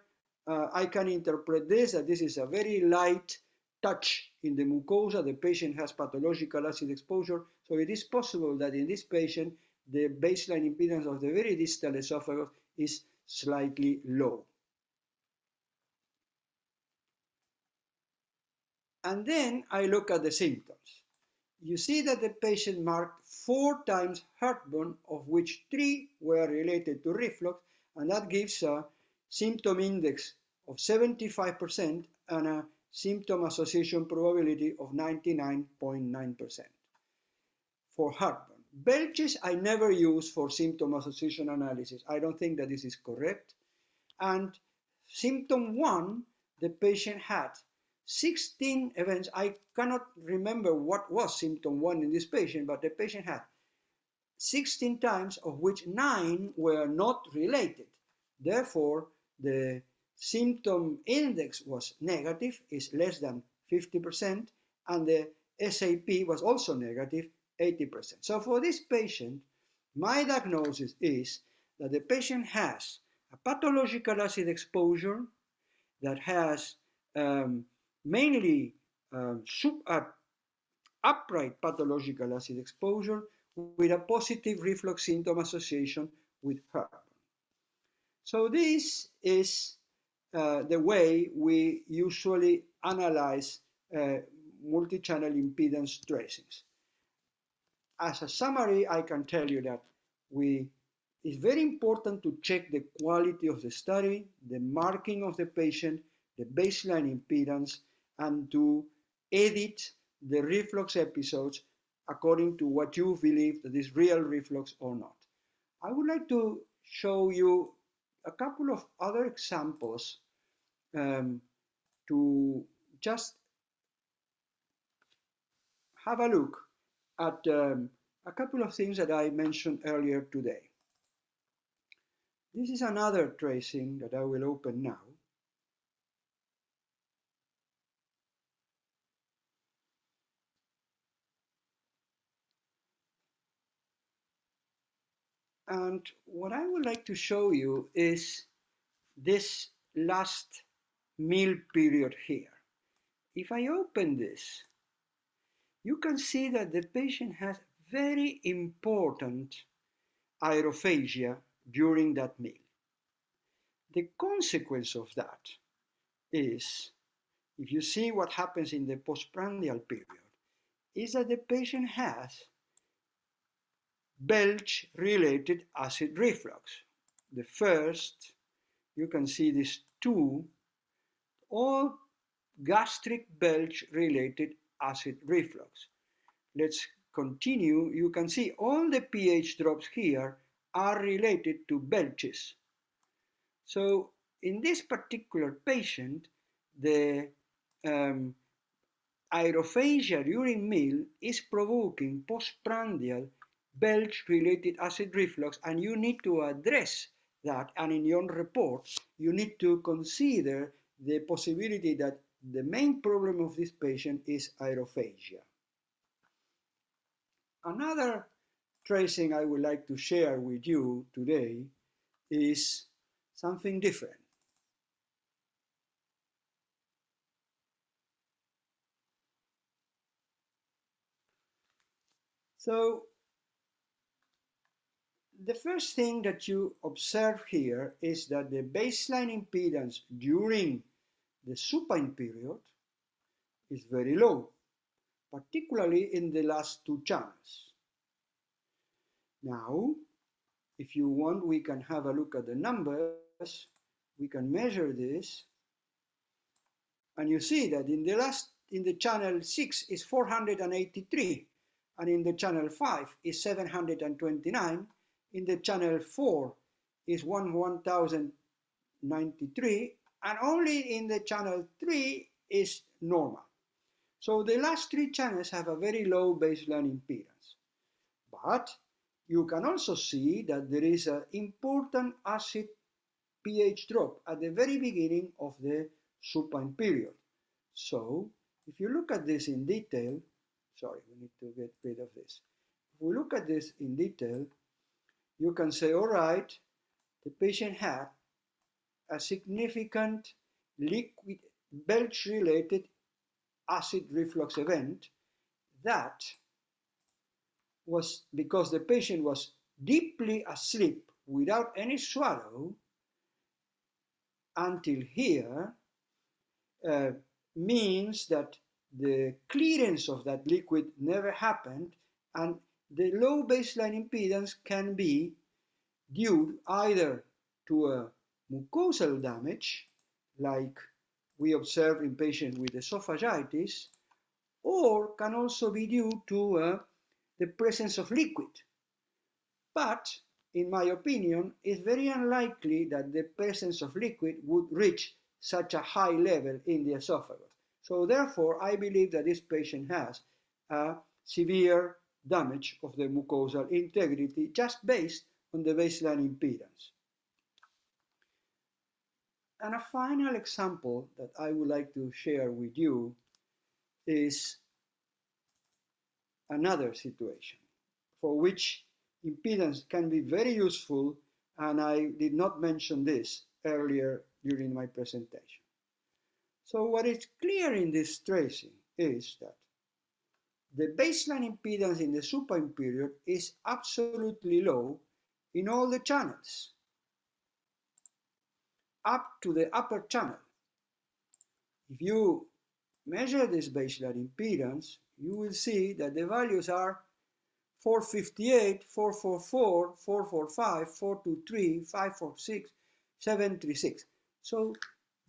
uh, I can interpret this, that this is a very light touch in the mucosa. The patient has pathological acid exposure. So it is possible that in this patient, the baseline impedance of the very distal esophagus is slightly low. And then I look at the symptoms. You see that the patient marked four times heartburn, of which three were related to reflux, and that gives a symptom index of seventy-five percent and a symptom association probability of ninety-nine point nine percent for heartburn. Belches I never use for symptom association analysis. I don't think that this is correct. And symptom one, the patient had sixteen events. I cannot remember what was symptom one in this patient, but the patient had sixteen times, of which nine were not related. Therefore, the symptom index was negative, is less than fifty percent, and the S A P was also negative, eighty percent. So for this patient, my diagnosis is that the patient has a pathological acid exposure that has um, mainly uh, sub, uh, upright pathological acid exposure with a positive reflux symptom association with heartburn. So this is uh, the way we usually analyze uh, multi-channel impedance tracings. As a summary, I can tell you that we, it's very important to check the quality of the study, the marking of the patient, the baseline impedance, and to edit the reflux episodes according to what you believe that is real reflux or not. I would like to show you a couple of other examples um, to just have a look at um, a couple of things that I mentioned earlier today. This is another tracing that I will open now. And what I would like to show you is this last meal period here. If I open this, you can see that the patient has very important aerophagia during that meal. The consequence of that is, if you see what happens in the postprandial period, is that the patient has belch-related acid reflux. The first, you can see these two, all gastric belch-related acid reflux. Let's continue. You can see all the pH drops here are related to belches. So in this particular patient, the um, aerophagia during meal is provoking postprandial belch-related acid reflux, and you need to address that, and in your report, you need to consider the possibility that the main problem of this patient is aerophagia. Another tracing I would like to share with you today is something different. So, the first thing that you observe here is that the baseline impedance during the supine period is very low, particularly in the last two channels. Now, if you want, we can have a look at the numbers. We can measure this. And you see that in the last, in the channel six is four hundred eighty-three, and in the channel five is seven hundred twenty-nine. In the channel four is one thousand ninety-three, and only in the channel three is normal. So the last three channels have a very low baseline impedance. But you can also see that there is an important acid pH drop at the very beginning of the supine period. So if you look at this in detail, sorry, we need to get rid of this. If we look at this in detail, you can say, all right, the patient had a significant liquid belch-related acid reflux event that was because the patient was deeply asleep without any swallow until here uh, means that the clearance of that liquid never happened, and the low baseline impedance can be due either to a mucosal damage, like we observe in patients with esophagitis, or can also be due to uh, the presence of liquid. But, in my opinion, it's very unlikely that the presence of liquid would reach such a high level in the esophagus. So therefore, I believe that this patient has a severe damage of the mucosal integrity just based on the baseline impedance. And a final example that I would like to share with you is another situation for which impedance can be very useful, and I did not mention this earlier during my presentation. So what is clear in this tracing is that the baseline impedance in the supine period is absolutely low in all the channels, up to the upper channel. If you measure this baseline impedance, you will see that the values are four fifty-eight, four forty-four, four forty-five, four twenty-three, five forty-six, seven thirty-six. So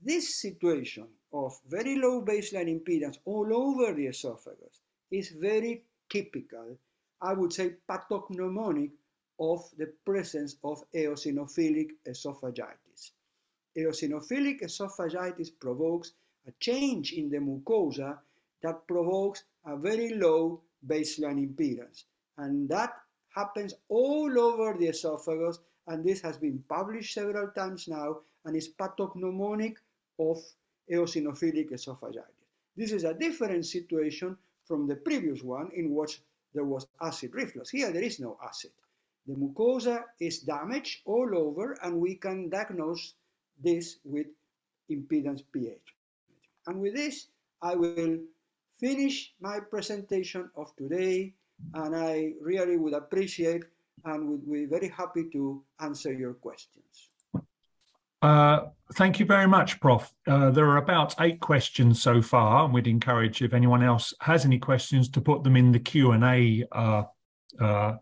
this situation of very low baseline impedance all over the esophagus is very typical, I would say pathognomonic, of the presence of eosinophilic esophagitis. Eosinophilic esophagitis provokes a change in the mucosa that provokes a very low baseline impedance. And that happens all over the esophagus, and this has been published several times now, and is pathognomonic of eosinophilic esophagitis. This is a different situation from the previous one, in which there was acid reflux. Here there is no acid. The mucosa is damaged all over, and we can diagnose this with impedance pH. And with this, I will finish my presentation of today, and I really would appreciate and would be very happy to answer your questions. Uh, thank you very much, Professor Uh, there are about eight questions so far, and we'd encourage if anyone else has any questions to put them in the Q and A uh, uh,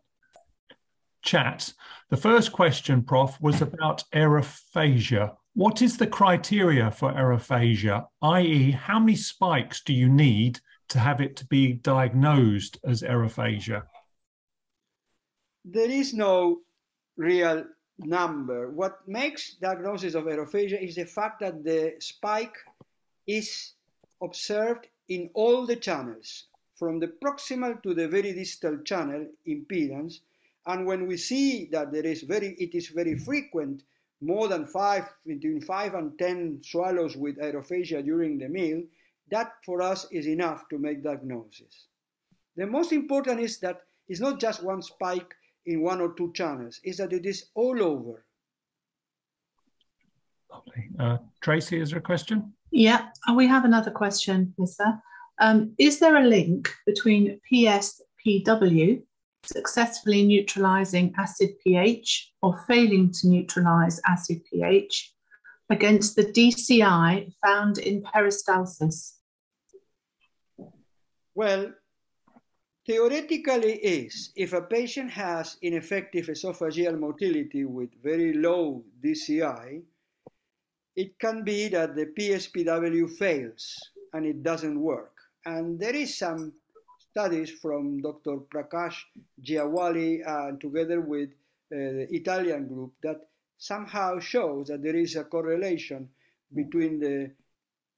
chat. The first question, Professor, was about aerophagia. What is the criteria for aerophagia, that is how many spikes do you need to have it to be diagnosed as aerophagia? There is no real number. What makes diagnosis of aerophagia is the fact that the spike is observed in all the channels, from the proximal to the very distal channel impedance. And when we see that there is very, it is very frequent, more than five, between five and ten swallows with aerophagia during the meal, that for us is enough to make diagnosis. The most important is that it's not just one spike in one or two channels, it's that it is all over. Lovely. Uh, Tracy, is there a question? Yeah, we have another question, Mister Um, is there a link between P S P W successfully neutralizing acid pH or failing to neutralize acid pH against the D C I found in peristalsis? Well, theoretically is, if a patient has ineffective esophageal motility with very low D C I, it can be that the P S P W fails and it doesn't work. And there is some studies from Doctor Prakash Gyawali uh, together with uh, the Italian group that somehow shows that there is a correlation between the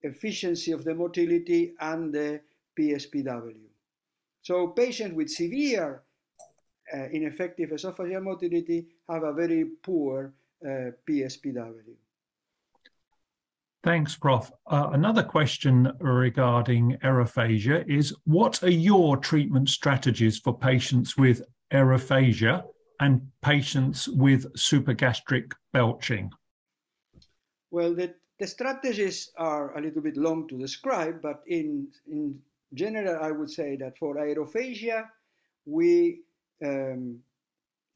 efficiency of the motility and the P S P W. So patients with severe uh, ineffective esophageal motility have a very poor uh, P S P W. Thanks, Professor Uh, another question regarding aerophagia is, what are your treatment strategies for patients with aerophagia and patients with supragastric belching? Well, the, the strategies are a little bit long to describe, but in, in general, I would say that for aerophagia, we um,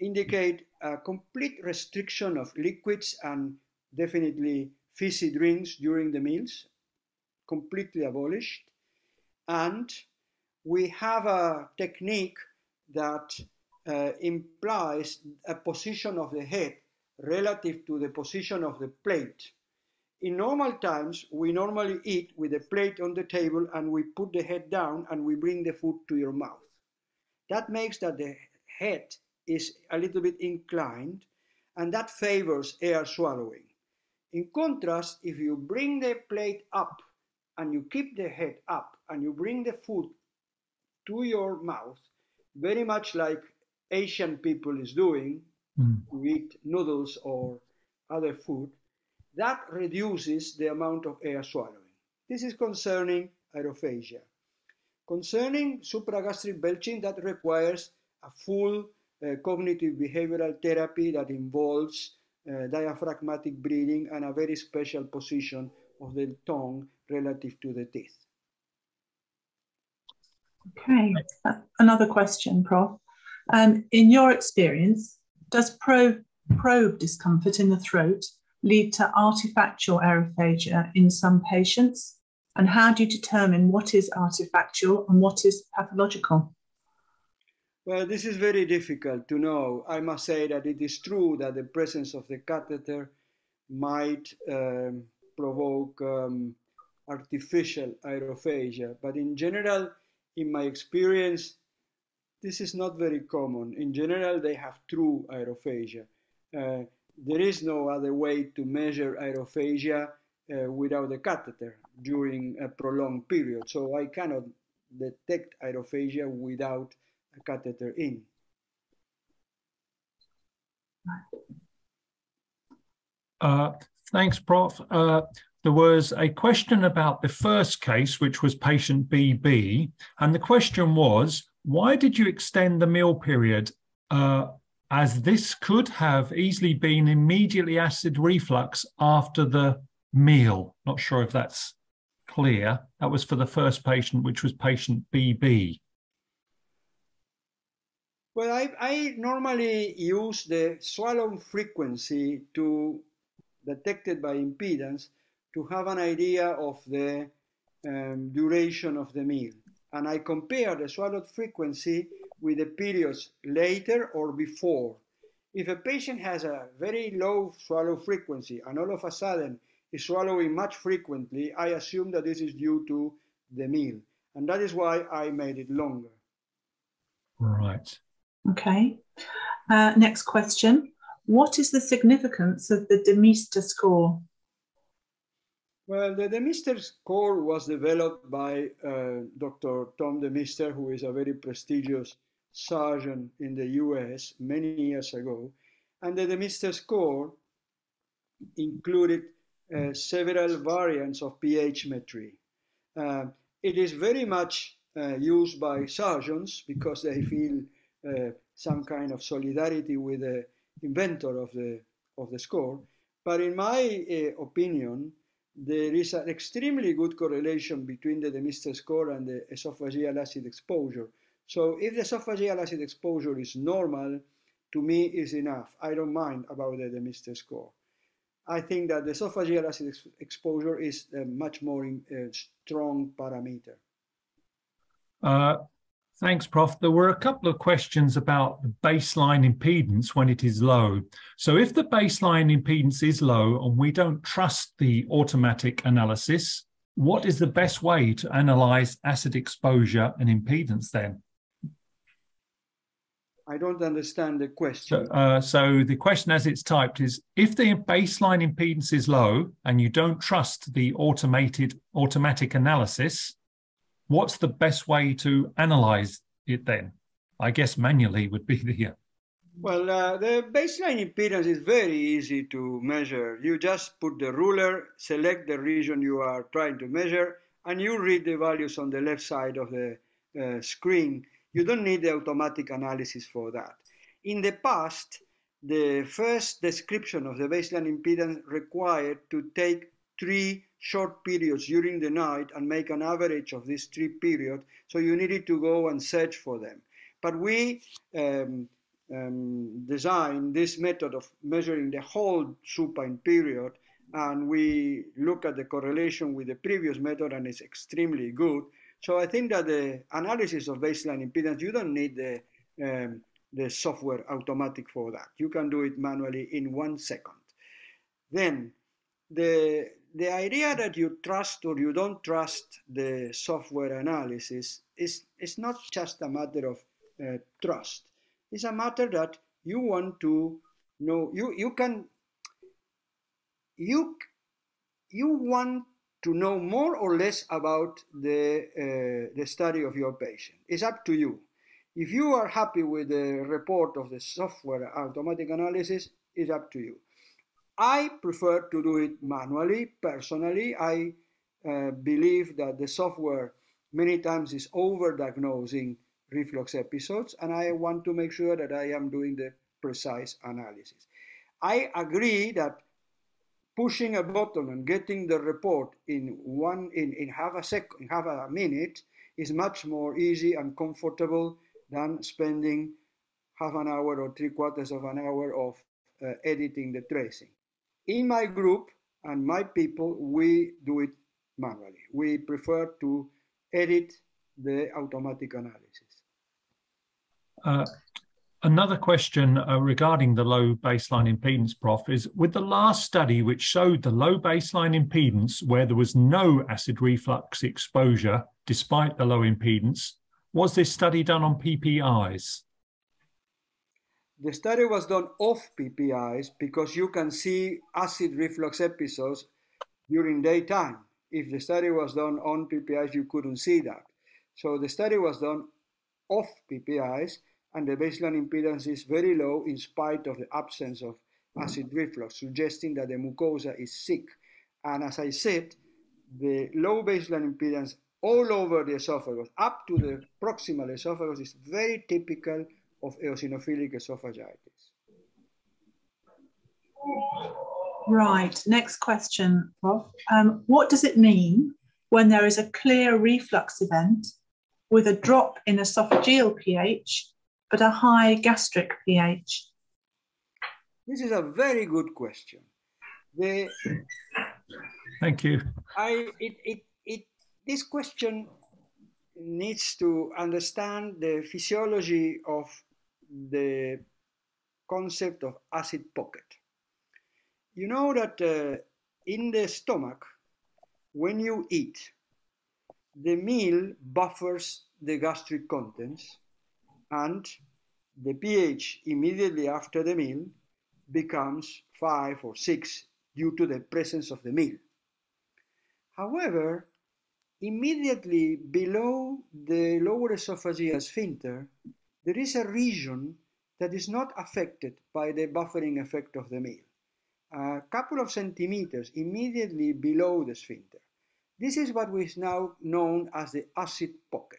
indicate a complete restriction of liquids and definitely fizzy drinks during the meals, completely abolished. And we have a technique that uh, implies a position of the head relative to the position of the plate. In normal times, we normally eat with a plate on the table and we put the head down and we bring the food to your mouth. That makes that the head is a little bit inclined, and that favors air swallowing. In contrast, if you bring the plate up and you keep the head up and you bring the food to your mouth, very much like Asian people is doing, mm. to eat noodles or other food, that reduces the amount of air swallowing. This is concerning aerophagia. Concerning supragastric belching, that requires a full uh, cognitive behavioral therapy that involves Uh, diaphragmatic breathing and a very special position of the tongue relative to the teeth. Okay, another question, Professor Um, in your experience, does probe, probe discomfort in the throat lead to artifactual aerophagia in some patients? And how do you determine what is artifactual and what is pathological? Well, this is very difficult to know. I must say that it is true that the presence of the catheter might um, provoke um, artificial aerophagia. But in general, in my experience, this is not very common. In general, they have true aerophagia. Uh, there is no other way to measure aerophagia uh, without the catheter during a prolonged period. So I cannot detect aerophagia without a catheter in. Uh, thanks, Professor Uh, there was a question about the first case, which was patient B B, and the question was, why did you extend the meal period, uh, as this could have easily been immediately acid reflux after the meal? Not sure if that's clear. That was for the first patient, which was patient B B. Well, I, I normally use the swallow frequency to detected by impedance to have an idea of the um, duration of the meal. And I compare the swallow frequency with the periods later or before. If a patient has a very low swallow frequency and all of a sudden is swallowing much frequently, I assume that this is due to the meal. And that is why I made it longer. Right. Okay. Uh, next question. What is the significance of the DeMeester score? Well, the DeMeester score was developed by uh, Doctor Tom De Meester, who is a very prestigious surgeon in the U S many years ago. And the DeMeester score included uh, several variants of pH metry. Uh, it is very much uh, used by surgeons because they feel Uh, some kind of solidarity with the inventor of the of the score, but in my uh, opinion, there is an extremely good correlation between the DeMeester score and the esophageal acid exposure. So if the esophageal acid exposure is normal, to me is enough. I don't mind about the DeMeester score. I think that the esophageal acid ex exposure is a much more in, uh, strong parameter. Uh Thanks, Professor There were a couple of questions about the baseline impedance when it is low. So if the baseline impedance is low and we don't trust the automatic analysis, what is the best way to analyze acid exposure and impedance then? I don't understand the question. So, uh, so the question as it's typed is, if the baseline impedance is low and you don't trust the automated automatic analysis, what's the best way to analyze it then? I guess manually would be the Well, uh, the baseline impedance is very easy to measure. You just put the ruler, select the region you are trying to measure, and you read the values on the left side of the uh, screen. You don't need the automatic analysis for that. In the past, the first description of the baseline impedance required to take three short periods during the night and make an average of these three periods, so you needed to go and search for them. But we um, um, designed this method of measuring the whole supine period, and we look at the correlation with the previous method, and it's extremely good. So I think that the analysis of baseline impedance, you don't need the, um, the software automatic for that. You can do it manually in one second. Then the, the idea that you trust or you don't trust the software analysis is, is not just a matter of uh, trust. It's a matter that you want to know, you, you can, You, you want to know more or less about the, uh, the study of your patient. It's up to you. If you are happy with the report of the software automatic analysis, it's up to you. I prefer to do it manually. Personally, I uh, believe that the software many times is over-diagnosing reflux episodes, and I want to make sure that I am doing the precise analysis. I agree that pushing a button and getting the report in one in, in half a second, half a minute, is much more easy and comfortable than spending half an hour or three quarters of an hour of uh, editing the tracing. In my group and my people, we do it manually. We prefer to edit the automatic analysis. Uh Another question uh, regarding the low baseline impedance, Prof, is with the last study which showed the low baseline impedance where there was no acid reflux exposure despite the low impedance, was this study done on P P Is? The study was done off P P Is because you can see acid reflux episodes during daytime. If the study was done on P P Is, you couldn't see that. So the study was done off P P Is, and the baseline impedance is very low in spite of the absence of acid reflux, suggesting that the mucosa is sick. And as I said, the low baseline impedance all over the esophagus, up to the proximal esophagus, is very typical of eosinophilic esophagitis. Right, next question, Prof Um, what does it mean when there is a clear reflux event with a drop in esophageal pH but a high gastric pH? This is a very good question. The, Thank you. I, it, it, it, this question needs to understand the physiology of the concept of acid pocket. You know that uh, in the stomach, when you eat, the meal buffers the gastric contents, and the pH immediately after the meal becomes five or six due to the presence of the meal. However, immediately below the lower esophageal sphincter, there is a region that is not affected by the buffering effect of the meal, a couple of centimeters immediately below the sphincter. This is what is now known as the acid pocket.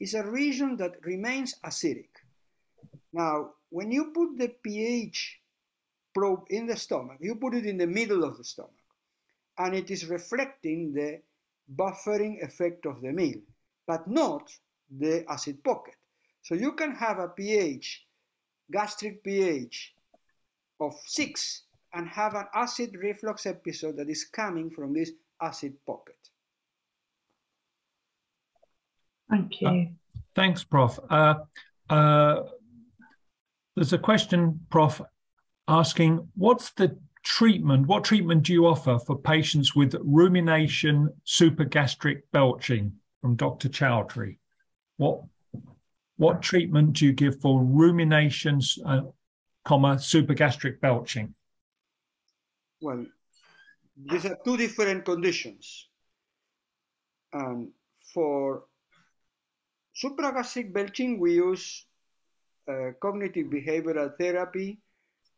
Is a region that remains acidic. Now, when you put the pH probe in the stomach, you put it in the middle of the stomach, and it is reflecting the buffering effect of the meal, but not the acid pocket. So you can have a pH, gastric pH of six, and have an acid reflux episode that is coming from this acid pocket. Thank you. Uh, thanks, Prof Uh, uh, there's a question, Prof asking, what's the treatment, what treatment do you offer for patients with rumination supragastric belching, from Doctor Chowdhury? What, what treatment do you give for rumination, uh, comma, supragastric belching? Well, these are two different conditions. Um, for supragastric belching, we use uh, cognitive behavioral therapy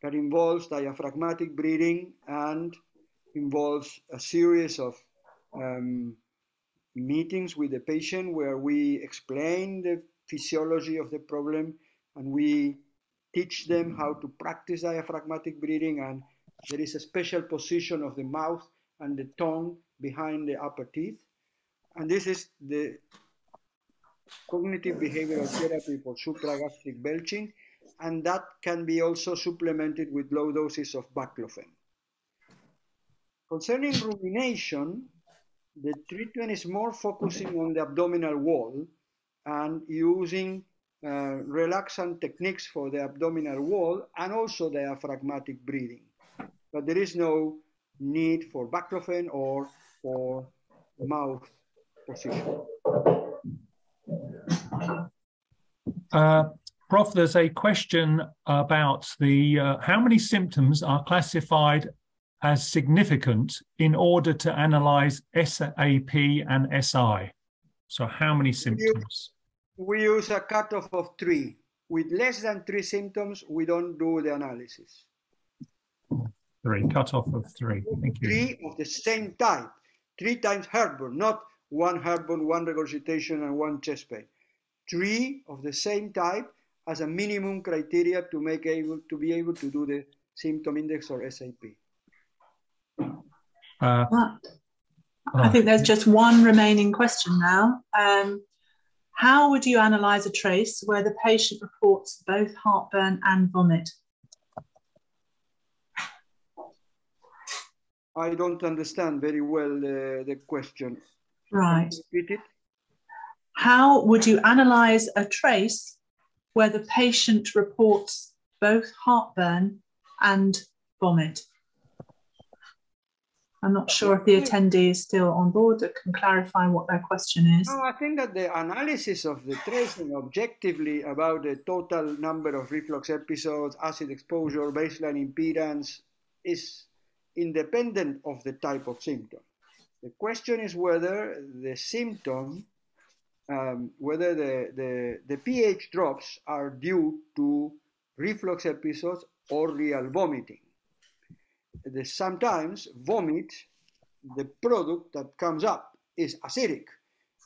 that involves diaphragmatic breathing and involves a series of um, meetings with the patient where we explain the physiology of the problem and we teach them how to practice diaphragmatic breathing. And there is a special position of the mouth and the tongue behind the upper teeth. And this is the cognitive behavioral therapy for supragastric belching. And that can be also supplemented with low doses of baclofen. Concerning rumination, the treatment is more focusing on the abdominal wall and using uh, relaxant techniques for the abdominal wall and also diaphragmatic breathing. But there is no need for baclofen or for mouth position. Uh, Prof, there's a question about the uh, how many symptoms are classified as significant in order to analyze S A P and S I. So how many symptoms? We use, we use a cutoff of three. With less than three symptoms, we don't do the analysis. Three, cutoff of three. Thank you. Three of the same type. Three times heartburn, not one heartburn, one regurgitation, and one chest pain. Three of the same type as a minimum criteria to make able to be able to do the symptom index or S A P. Uh, I think there's just one remaining question now. Um, how would you analyse a trace where the patient reports both heartburn and vomit? I don't understand very well uh, the question. Right. Repeat it. How would you analyse a trace where the patient reports both heartburn and vomit? I'm not sure if the attendee is still on board that can clarify what their question is. No, I think that the analysis of the tracing objectively about the total number of reflux episodes, acid exposure, baseline impedance is independent of the type of symptom. The question is whether the symptom, um, whether the, the, the pH drops are due to reflux episodes or real vomiting. The sometimes vomit, the product that comes up is acidic,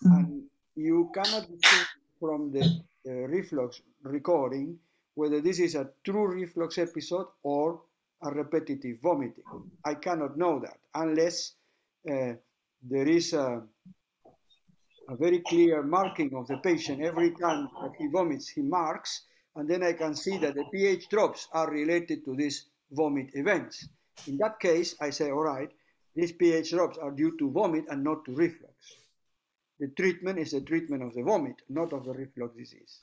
and you cannot see from the uh, reflux recording whether this is a true reflux episode or a repetitive vomiting. I cannot know that unless uh, there is a, a very clear marking of the patient. Every time that he vomits, he marks, and then I can see that the pH drops are related to these vomit events. In that case, I say, all right, these pH drops are due to vomit and not to reflux. The treatment is the treatment of the vomit, not of the reflux disease.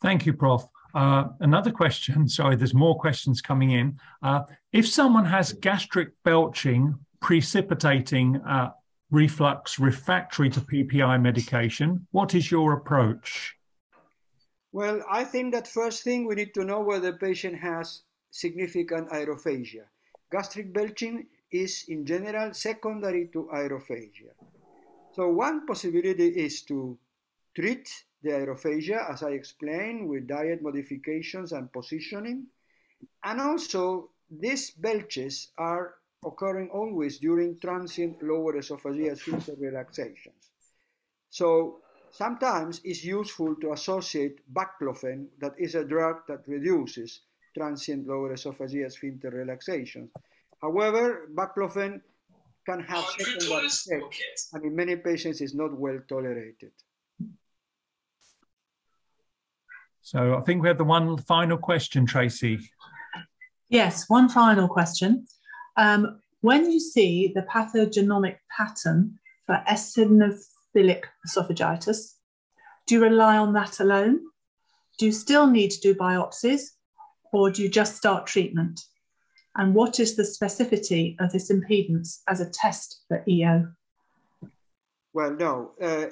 Thank you, Professor Uh, another question. Sorry, there's more questions coming in. Uh, if someone has gastric belching precipitating uh, reflux refractory to P P I medication, what is your approach? Well, I think that first thing we need to know whether the patient has significant aerophagia. Gastric belching is in general secondary to aerophagia. So one possibility is to treat the aerophagia, as I explained, with diet modifications and positioning. And also these belches are occurring always during transient lower esophageal sphincter relaxations. So sometimes it's useful to associate baclofen, that is a drug that reduces transient lower esophageal sphincter relaxations. However, baclofen can have secondary effects, and in many patients is not well tolerated. So I think we have the one final question, Tracy. Yes, one final question. Um, when you see the pathogenomic pattern for eosinophilic esophagitis, do you rely on that alone? Do you still need to do biopsies? Or do you just start treatment? And what is the specificity of this impedance as a test for E O? Well, no, uh,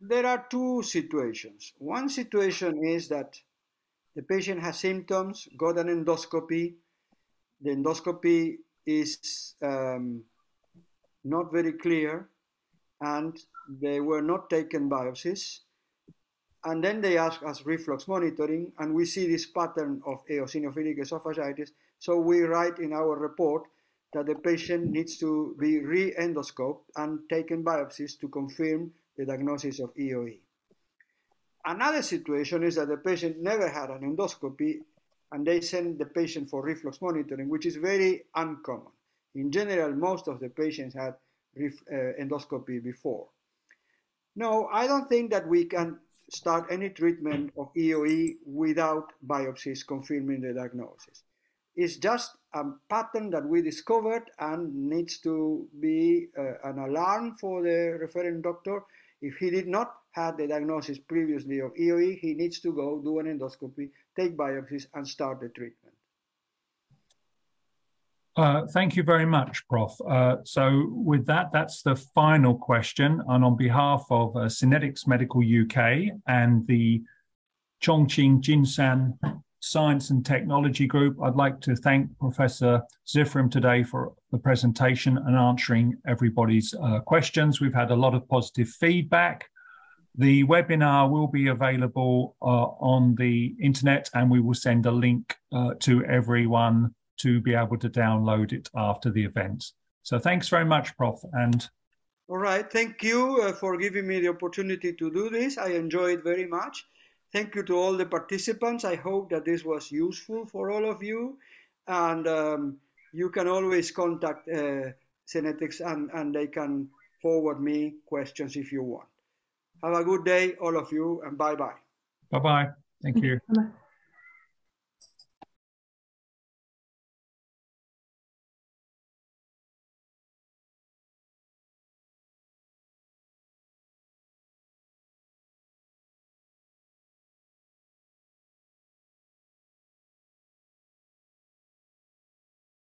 there are two situations. One situation is that the patient has symptoms, got an endoscopy. The endoscopy is um, not very clear, and they were not taken biopsies. And then they ask us reflux monitoring, and we see this pattern of eosinophilic esophagitis. So we write in our report that the patient needs to be re-endoscoped and taken biopsies to confirm the diagnosis of E O E. Another situation is that the patient never had an endoscopy and they send the patient for reflux monitoring, which is very uncommon. In general, most of the patients had ref, uh, endoscopy before. No, I don't think that we can start any treatment of E O E without biopsies confirming the diagnosis. It's just a pattern that we discovered and needs to be uh, an alarm for the referring doctor. If he did not have the diagnosis previously of E O E, he needs to go do an endoscopy, take biopsies, and start the treatment. Uh, thank you very much, Professor Uh, so with that, that's the final question. And on behalf of uh, Synectics Medical U K and the Chongqing Jinshan Science and Technology Group, I'd like to thank Professor Sifrim today for the presentation and answering everybody's uh, questions. We've had a lot of positive feedback. The webinar will be available uh, on the internet, and we will send a link uh, to everyone to be able to download it after the event. So thanks very much, Professor And all right, thank you uh, for giving me the opportunity to do this. I enjoyed it very much. Thank you to all the participants. I hope that this was useful for all of you. And um, you can always contact uh, Synectics and, and they can forward me questions if you want. Have a good day, all of you, and bye-bye. Bye-bye. Thank you. Bye-bye.